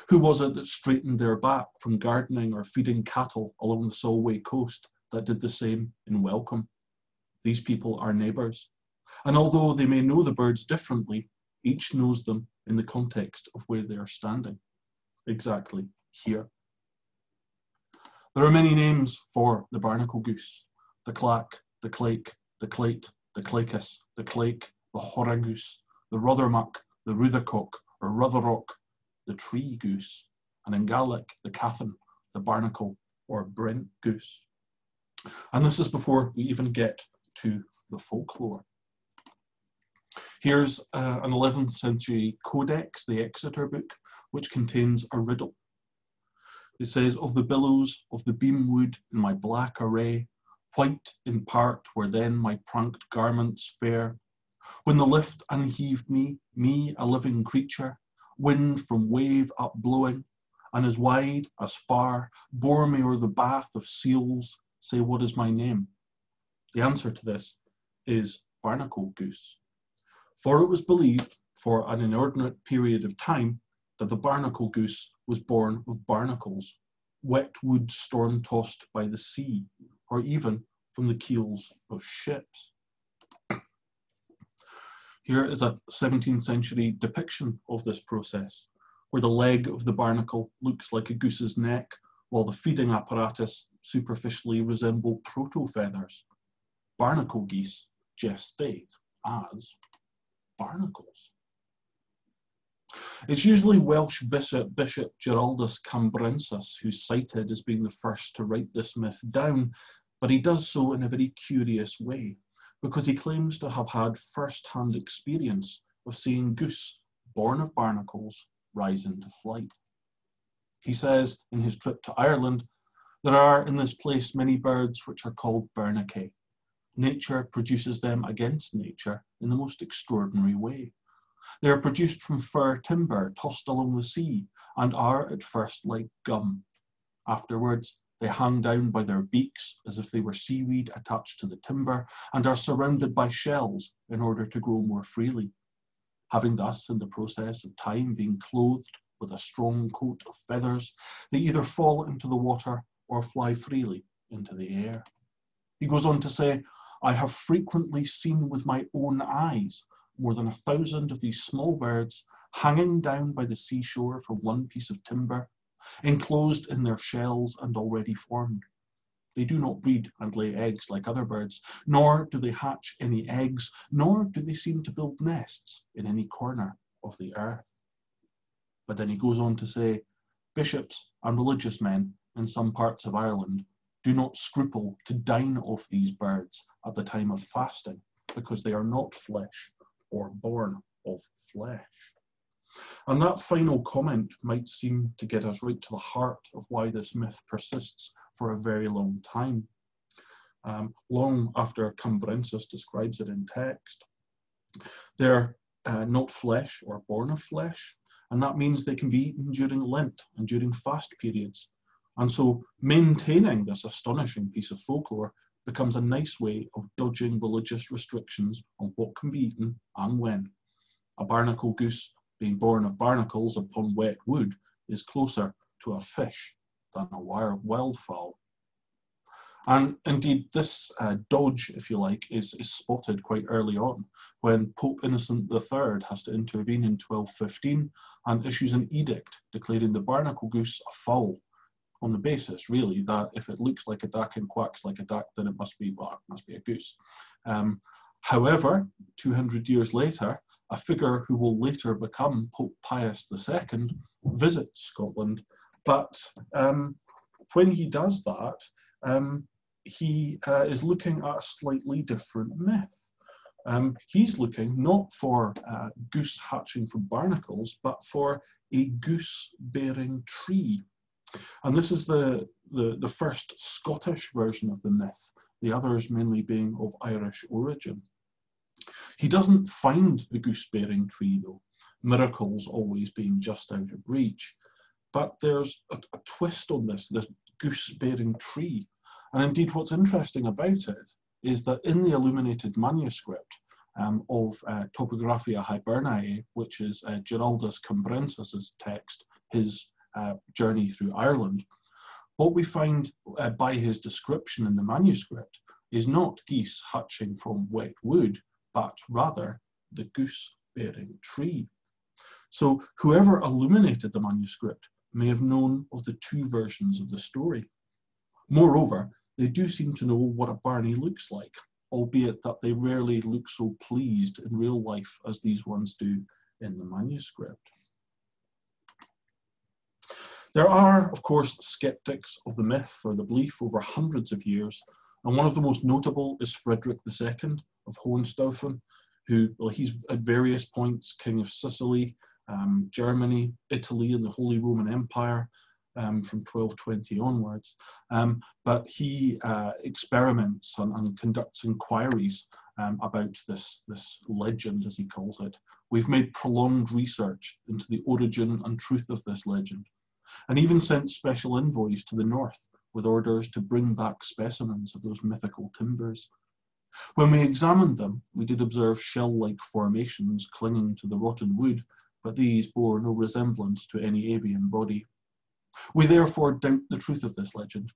Who was it that straightened their back from gardening or feeding cattle along the Solway coast that did the same in welcome? These people are neighbours, and although they may know the birds differently, each knows them in the context of where they are standing, exactly here. There are many names for the barnacle goose: the clack, the clake, the clate, the clacus, the clake, the Hårga goose, the rothermuck, the ruthercock or rotherrock, the tree goose, and in Gaelic, the cathin, the barnacle or brent goose. And this is before we even get to the folklore. Here's an 11th century codex, the Exeter Book, which contains a riddle. It says, "Of the billows of the beamwood in my black array, white in part were then my pranked garments fair. When the lift unheaved me, me a living creature, wind from wave up blowing, and as wide as far, bore me o'er the bath of seals, say what is my name?" The answer to this is barnacle goose. For it was believed, for an inordinate period of time, that the barnacle goose was born of barnacles, wet wood storm-tossed by the sea, or even from the keels of ships. Here is a 17th century depiction of this process, where the leg of the barnacle looks like a goose's neck, while the feeding apparatus superficially resemble proto-feathers. Barnacle geese gestate as barnacles. It's usually Welsh Bishop Geraldus Cambrensis who's cited as being the first to write this myth down, but he does so in a very curious way, because he claims to have had first-hand experience of seeing goose born of barnacles rise into flight. He says in his trip to Ireland, "There are in this place many birds which are called bernacae. Nature produces them against nature in the most extraordinary way. They are produced from fir timber tossed along the sea, and are at first like gum. Afterwards, they hang down by their beaks as if they were seaweed attached to the timber, and are surrounded by shells in order to grow more freely. Having thus, in the process of time, been clothed with a strong coat of feathers, they either fall into the water or fly freely into the air." He goes on to say, "I have frequently seen with my own eyes more than 1,000 of these small birds hanging down by the seashore from one piece of timber, enclosed in their shells and already formed. They do not breed and lay eggs like other birds, nor do they hatch any eggs, nor do they seem to build nests in any corner of the earth." But then he goes on to say, "Bishops and religious men in some parts of Ireland do not scruple to dine off these birds at the time of fasting, because they are not flesh or born of flesh." And that final comment might seem to get us right to the heart of why this myth persists for a very long time, long after Cambrensis describes it in text. They're not flesh or born of flesh, and that means they can be eaten during Lent and during fast periods. And so maintaining this astonishing piece of folklore becomes a nice way of dodging religious restrictions on what can be eaten and when. A barnacle goose being born of barnacles upon wet wood is closer to a fish than a wildfowl. And indeed, this dodge, if you like, is spotted quite early on when Pope Innocent III has to intervene in 1215 and issues an edict declaring the barnacle goose a fowl, on the basis, really, that if it looks like a duck and quacks like a duck, then it must be, well, it must be a goose. However, 200 years later, a figure who will later become Pope Pius II visits Scotland, but when he does that, he is looking at a slightly different myth. He's looking not for goose hatching from barnacles, but for a goose-bearing tree. And this is the first Scottish version of the myth, the others mainly being of Irish origin. He doesn't find the goose-bearing tree, though, miracles always being just out of reach. But there's a twist on this goose-bearing tree. And indeed, what's interesting about it is that in the illuminated manuscript of Topographia Hiberniae, which is Giraldus Cambrensis' text, his journey through Ireland, what we find by his description in the manuscript is not geese hatching from wet wood, but rather the goose-bearing tree. So whoever illuminated the manuscript may have known of the two versions of the story. Moreover, they do seem to know what a Barney looks like, albeit that they rarely look so pleased in real life as these ones do in the manuscript. There are, of course, skeptics of the myth or the belief over hundreds of years, and one of the most notable is Frederick II of Hohenstaufen, who, well, he's at various points King of Sicily, Germany, Italy, and the Holy Roman Empire from 1220 onwards. But he experiments and conducts inquiries about this legend, as he calls it. We've made prolonged research into the origin and truth of this legend, and even sent special envoys to the north with orders to bring back specimens of those mythical timbers. When we examined them, we did observe shell-like formations clinging to the rotten wood, but these bore no resemblance to any avian body. We therefore doubt the truth of this legend.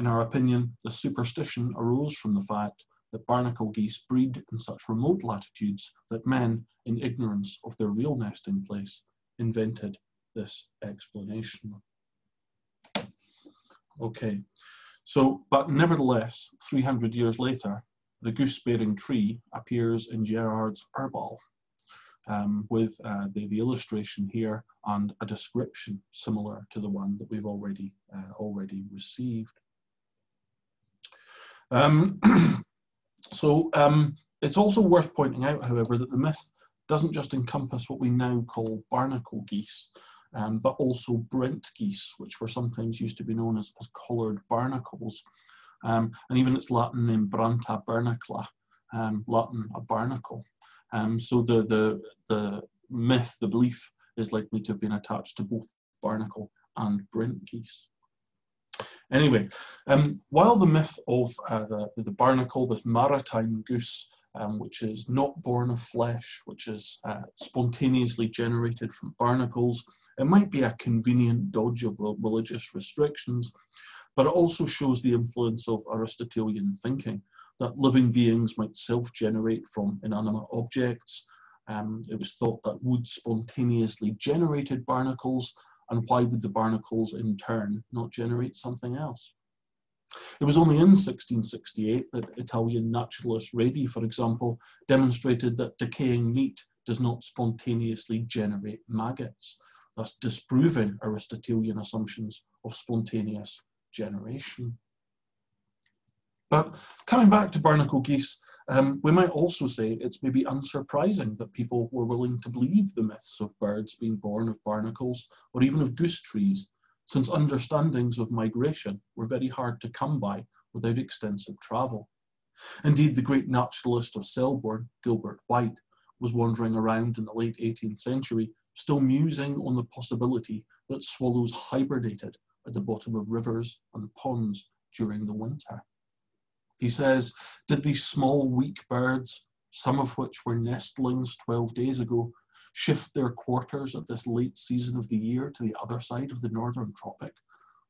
In our opinion, the superstition arose from the fact that barnacle geese breed in such remote latitudes that men, in ignorance of their real nesting place, invented this explanation. Okay, so, but nevertheless, 300 years later, the goose-bearing tree appears in Gerard's Herbal, with the illustration here and a description similar to the one that we've already received. It's also worth pointing out, however, that the myth doesn't just encompass what we now call barnacle geese, but also brent geese, which were sometimes used to be known as collared barnacles. And even its Latin name, Branta Barnacla, Latin, a barnacle. So the myth, the belief, is likely to have been attached to both barnacle and brent geese. Anyway, while the myth of the barnacle, this maritime goose, which is not born of flesh, which is spontaneously generated from barnacles, it might be a convenient dodge of religious restrictions, but it also shows the influence of Aristotelian thinking, that living beings might self-generate from inanimate objects. It was thought that wood spontaneously generated barnacles, and why would the barnacles in turn not generate something else? It was only in 1668 that Italian naturalist Redi, for example, demonstrated that decaying meat does not spontaneously generate maggots, thus disproving Aristotelian assumptions of spontaneous generation. But coming back to barnacle geese, we might also say it's maybe unsurprising that people were willing to believe the myths of birds being born of barnacles or even of goose trees, since understandings of migration were very hard to come by without extensive travel. Indeed, the great naturalist of Selborne, Gilbert White, was wandering around in the late 18th century, still musing on the possibility that swallows hibernated at the bottom of rivers and ponds during the winter. He says, "Did these small, weak birds, some of which were nestlings 12 days ago, shift their quarters at this late season of the year to the other side of the northern tropic?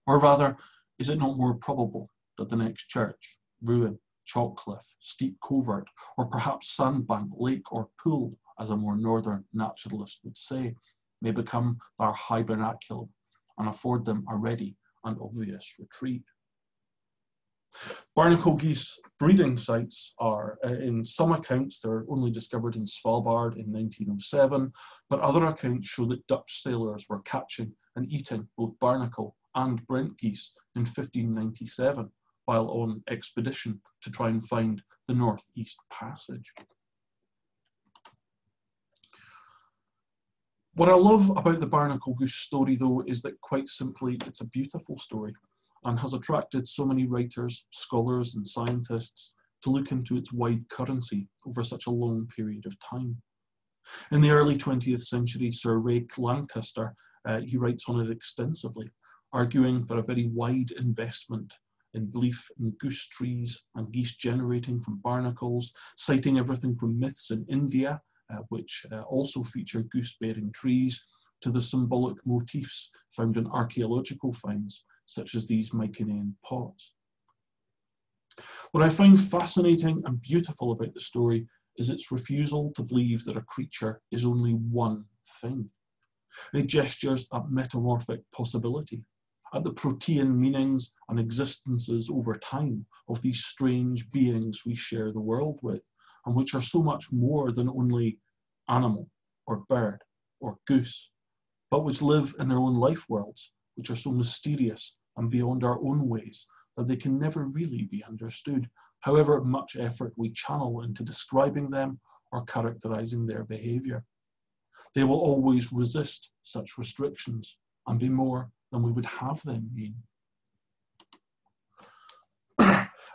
Or rather, is it not more probable that the next church, ruin, chalk cliff, steep covert, or perhaps sandbank, lake, or pool, as a more northern naturalist would say, may become their hibernaculum and afford them a ready and obvious retreat? Barnacle geese breeding sites are, in some accounts, they're only discovered in Svalbard in 1907, but other accounts show that Dutch sailors were catching and eating both barnacle and brent geese in 1597 while on expedition to try and find the Northeast Passage. What I love about the barnacle goose story, though, is that quite simply it's a beautiful story and has attracted so many writers, scholars and scientists to look into its wide currency over such a long period of time. In the early 20th century, Sir Ray Lancaster, he writes on it extensively, arguing for a very wide investment in belief in goose trees and geese generating from barnacles, citing everything from myths in India, which also feature goose-bearing trees, to the symbolic motifs found in archaeological finds, such as these Mycenaean pots. What I find fascinating and beautiful about the story is its refusal to believe that a creature is only one thing. It gestures at metamorphic possibility, at the protean meanings and existences over time of these strange beings we share the world with, and which are so much more than only animal or bird or goose, but which live in their own life worlds, which are so mysterious and beyond our own ways that they can never really be understood, however much effort we channel into describing them or characterizing their behavior. They will always resist such restrictions and be more than we would have them mean.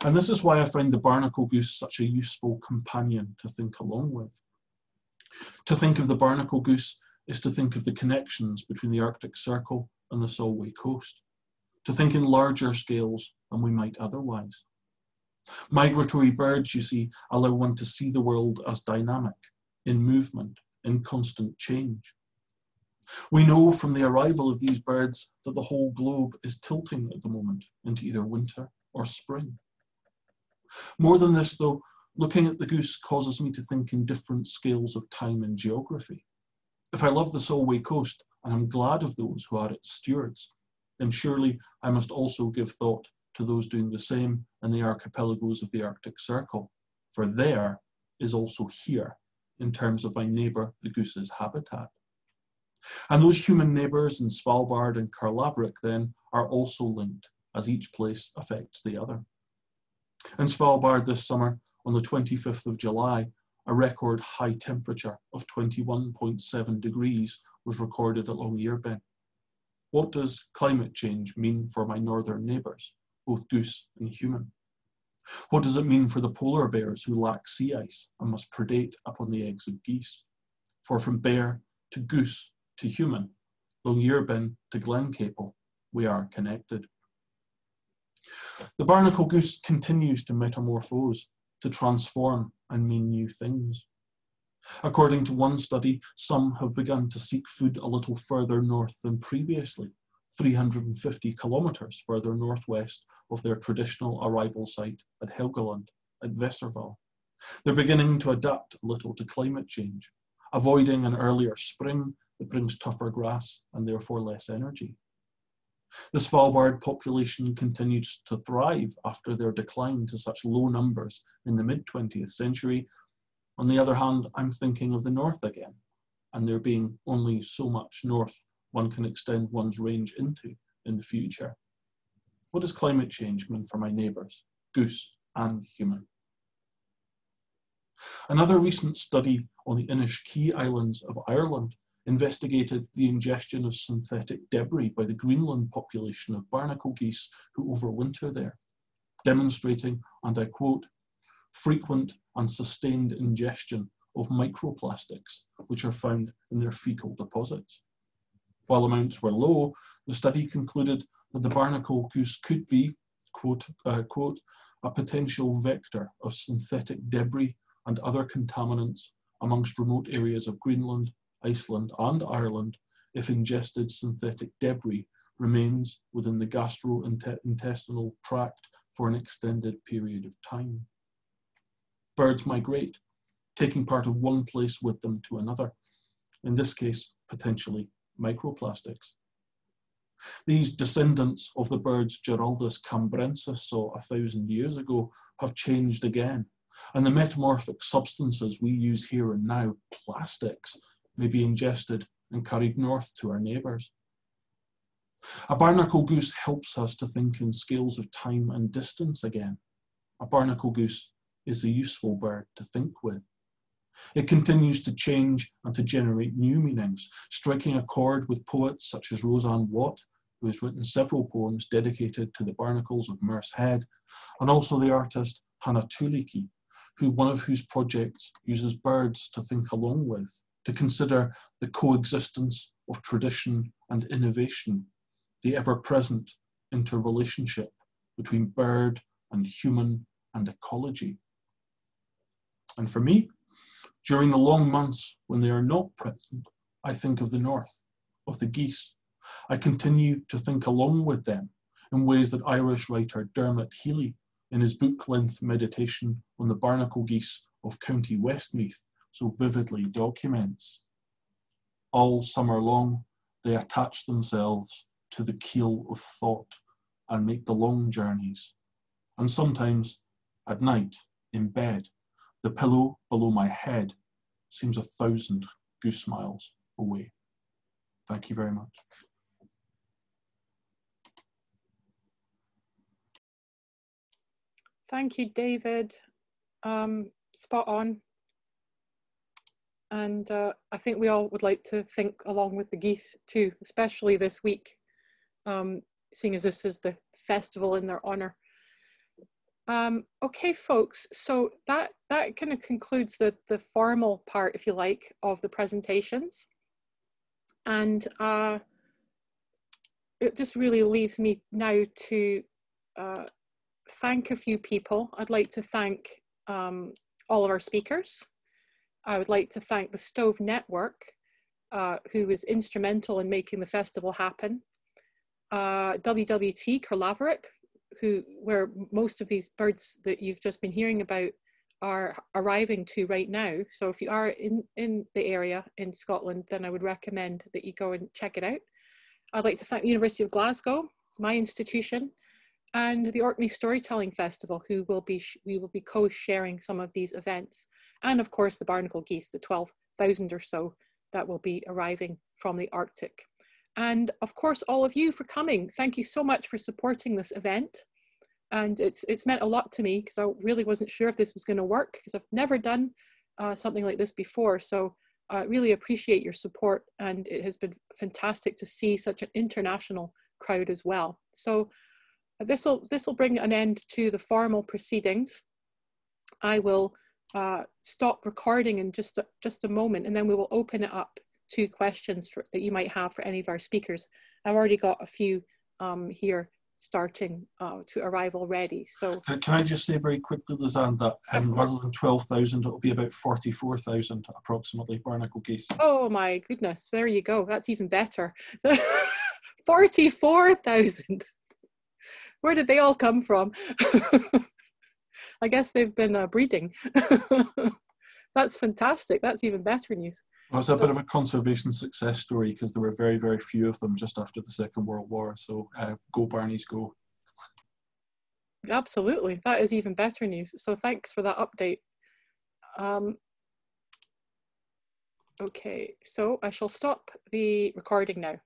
And this is why I find the barnacle goose such a useful companion to think along with. To think of the barnacle goose is to think of the connections between the Arctic Circle and the Solway coast, to think in larger scales than we might otherwise. Migratory birds, you see, allow one to see the world as dynamic, in movement, in constant change. We know from the arrival of these birds that the whole globe is tilting at the moment into either winter or spring. More than this, though, looking at the goose causes me to think in different scales of time and geography. If I love the Solway coast, and I'm glad of those who are its stewards, then surely I must also give thought to those doing the same in the archipelagos of the Arctic Circle, for there is also here, in terms of my neighbour, the goose's habitat. And those human neighbours in Svalbard and Karlavrik, then, are also linked, as each place affects the other. In Svalbard this summer, on the 25th of July, a record high temperature of 21.7 degrees was recorded at Longyearbyen. What does climate change mean for my northern neighbours, both goose and human? What does it mean for the polar bears who lack sea ice and must predate upon the eggs of geese? For from bear to goose to human, Longyearbyen to Glencapel, we are connected. The barnacle goose continues to metamorphose, to transform and mean new things. According to one study, some have begun to seek food a little further north than previously, 350 kilometres further northwest of their traditional arrival site at Helgoland, at Vesterval. They're beginning to adapt a little to climate change, avoiding an earlier spring that brings tougher grass and therefore less energy. The Svalbard population continues to thrive after their decline to such low numbers in the mid-20th century. On the other hand, I'm thinking of the north again, and there being only so much north one can extend one's range into in the future. What does climate change mean for my neighbours, goose and human? Another recent study on the Inishkea Islands of Ireland investigated the ingestion of synthetic debris by the Greenland population of barnacle geese who overwinter there, demonstrating, and I quote, frequent and sustained ingestion of microplastics, which are found in their fecal deposits. While amounts were low, the study concluded that the barnacle goose could be, quote, quote, a potential vector of synthetic debris and other contaminants amongst remote areas of Greenland Iceland and Ireland if ingested synthetic debris remains within the gastrointestinal tract for an extended period of time. Birds migrate, taking part of one place with them to another, in this case, potentially microplastics. These descendants of the birds Giraldus cambrensis saw 1,000 years ago have changed again, and the metamorphic substances we use here and now, plastics, may be ingested and carried north to our neighbours. A barnacle goose helps us to think in scales of time and distance again. A barnacle goose is a useful bird to think with. It continues to change and to generate new meanings, striking a chord with poets such as Rosanne Watt, who has written several poems dedicated to the barnacles of Merse Head, and also the artist Hanna Tuulikki, one of whose projects uses birds to think along with, to consider the coexistence of tradition and innovation, the ever-present interrelationship between bird and human and ecology. And for me, during the long months when they are not present, I think of the north, of the geese. I continue to think along with them in ways that Irish writer Dermot Healey, in his book-length meditation on the barnacle geese of County Westmeath, so vividly documents. All summer long, they attach themselves to the keel of thought and make the long journeys. And sometimes, at night, in bed, the pillow below my head seems 1,000 goose miles away. Thank you very much. Thank you, David. Spot on. And I think we all would like to think along with the geese too, especially this week, seeing as this is the festival in their honour. Okay, folks, so that kind of concludes the formal part, if you like, of the presentations. And it just really leaves me now to thank a few people. I'd like to thank all of our speakers. I would like to thank the Stove Network, who was instrumental in making the festival happen. WWT Kerlaverick, where most of these birds that you've just been hearing about are arriving to right now. So if you are in the area in Scotland, then I would recommend that you go and check it out. I'd like to thank the University of Glasgow, my institution, and the Orkney Storytelling Festival, who we will be co-sharing some of these events. And of course, the barnacle geese, the 12,000 or so that will be arriving from the Arctic. And of course, all of you for coming. Thank you so much for supporting this event. And it's meant a lot to me because I really wasn't sure if this was going to work because I've never done something like this before. So I really appreciate your support. And it has been fantastic to see such an international crowd as well. So this will bring an end to the formal proceedings. I will stop recording in just a moment, and then we will open it up to questions that you might have for any of our speakers. I've already got a few here starting to arrive already. So can I just say very quickly, Lizanne, that rather than 12,000, it'll be about 44,000 approximately barnacle geese. Oh my goodness, there you go. That's even better. 44,000. Where did they all come from? I guess they've been breeding. That's fantastic. That's even better news. Well, it's a bit of a conservation success story because there were very, very few of them just after the Second World War. So go Barnies, go. Absolutely. That is even better news. So thanks for that update. Okay, so I shall stop the recording now.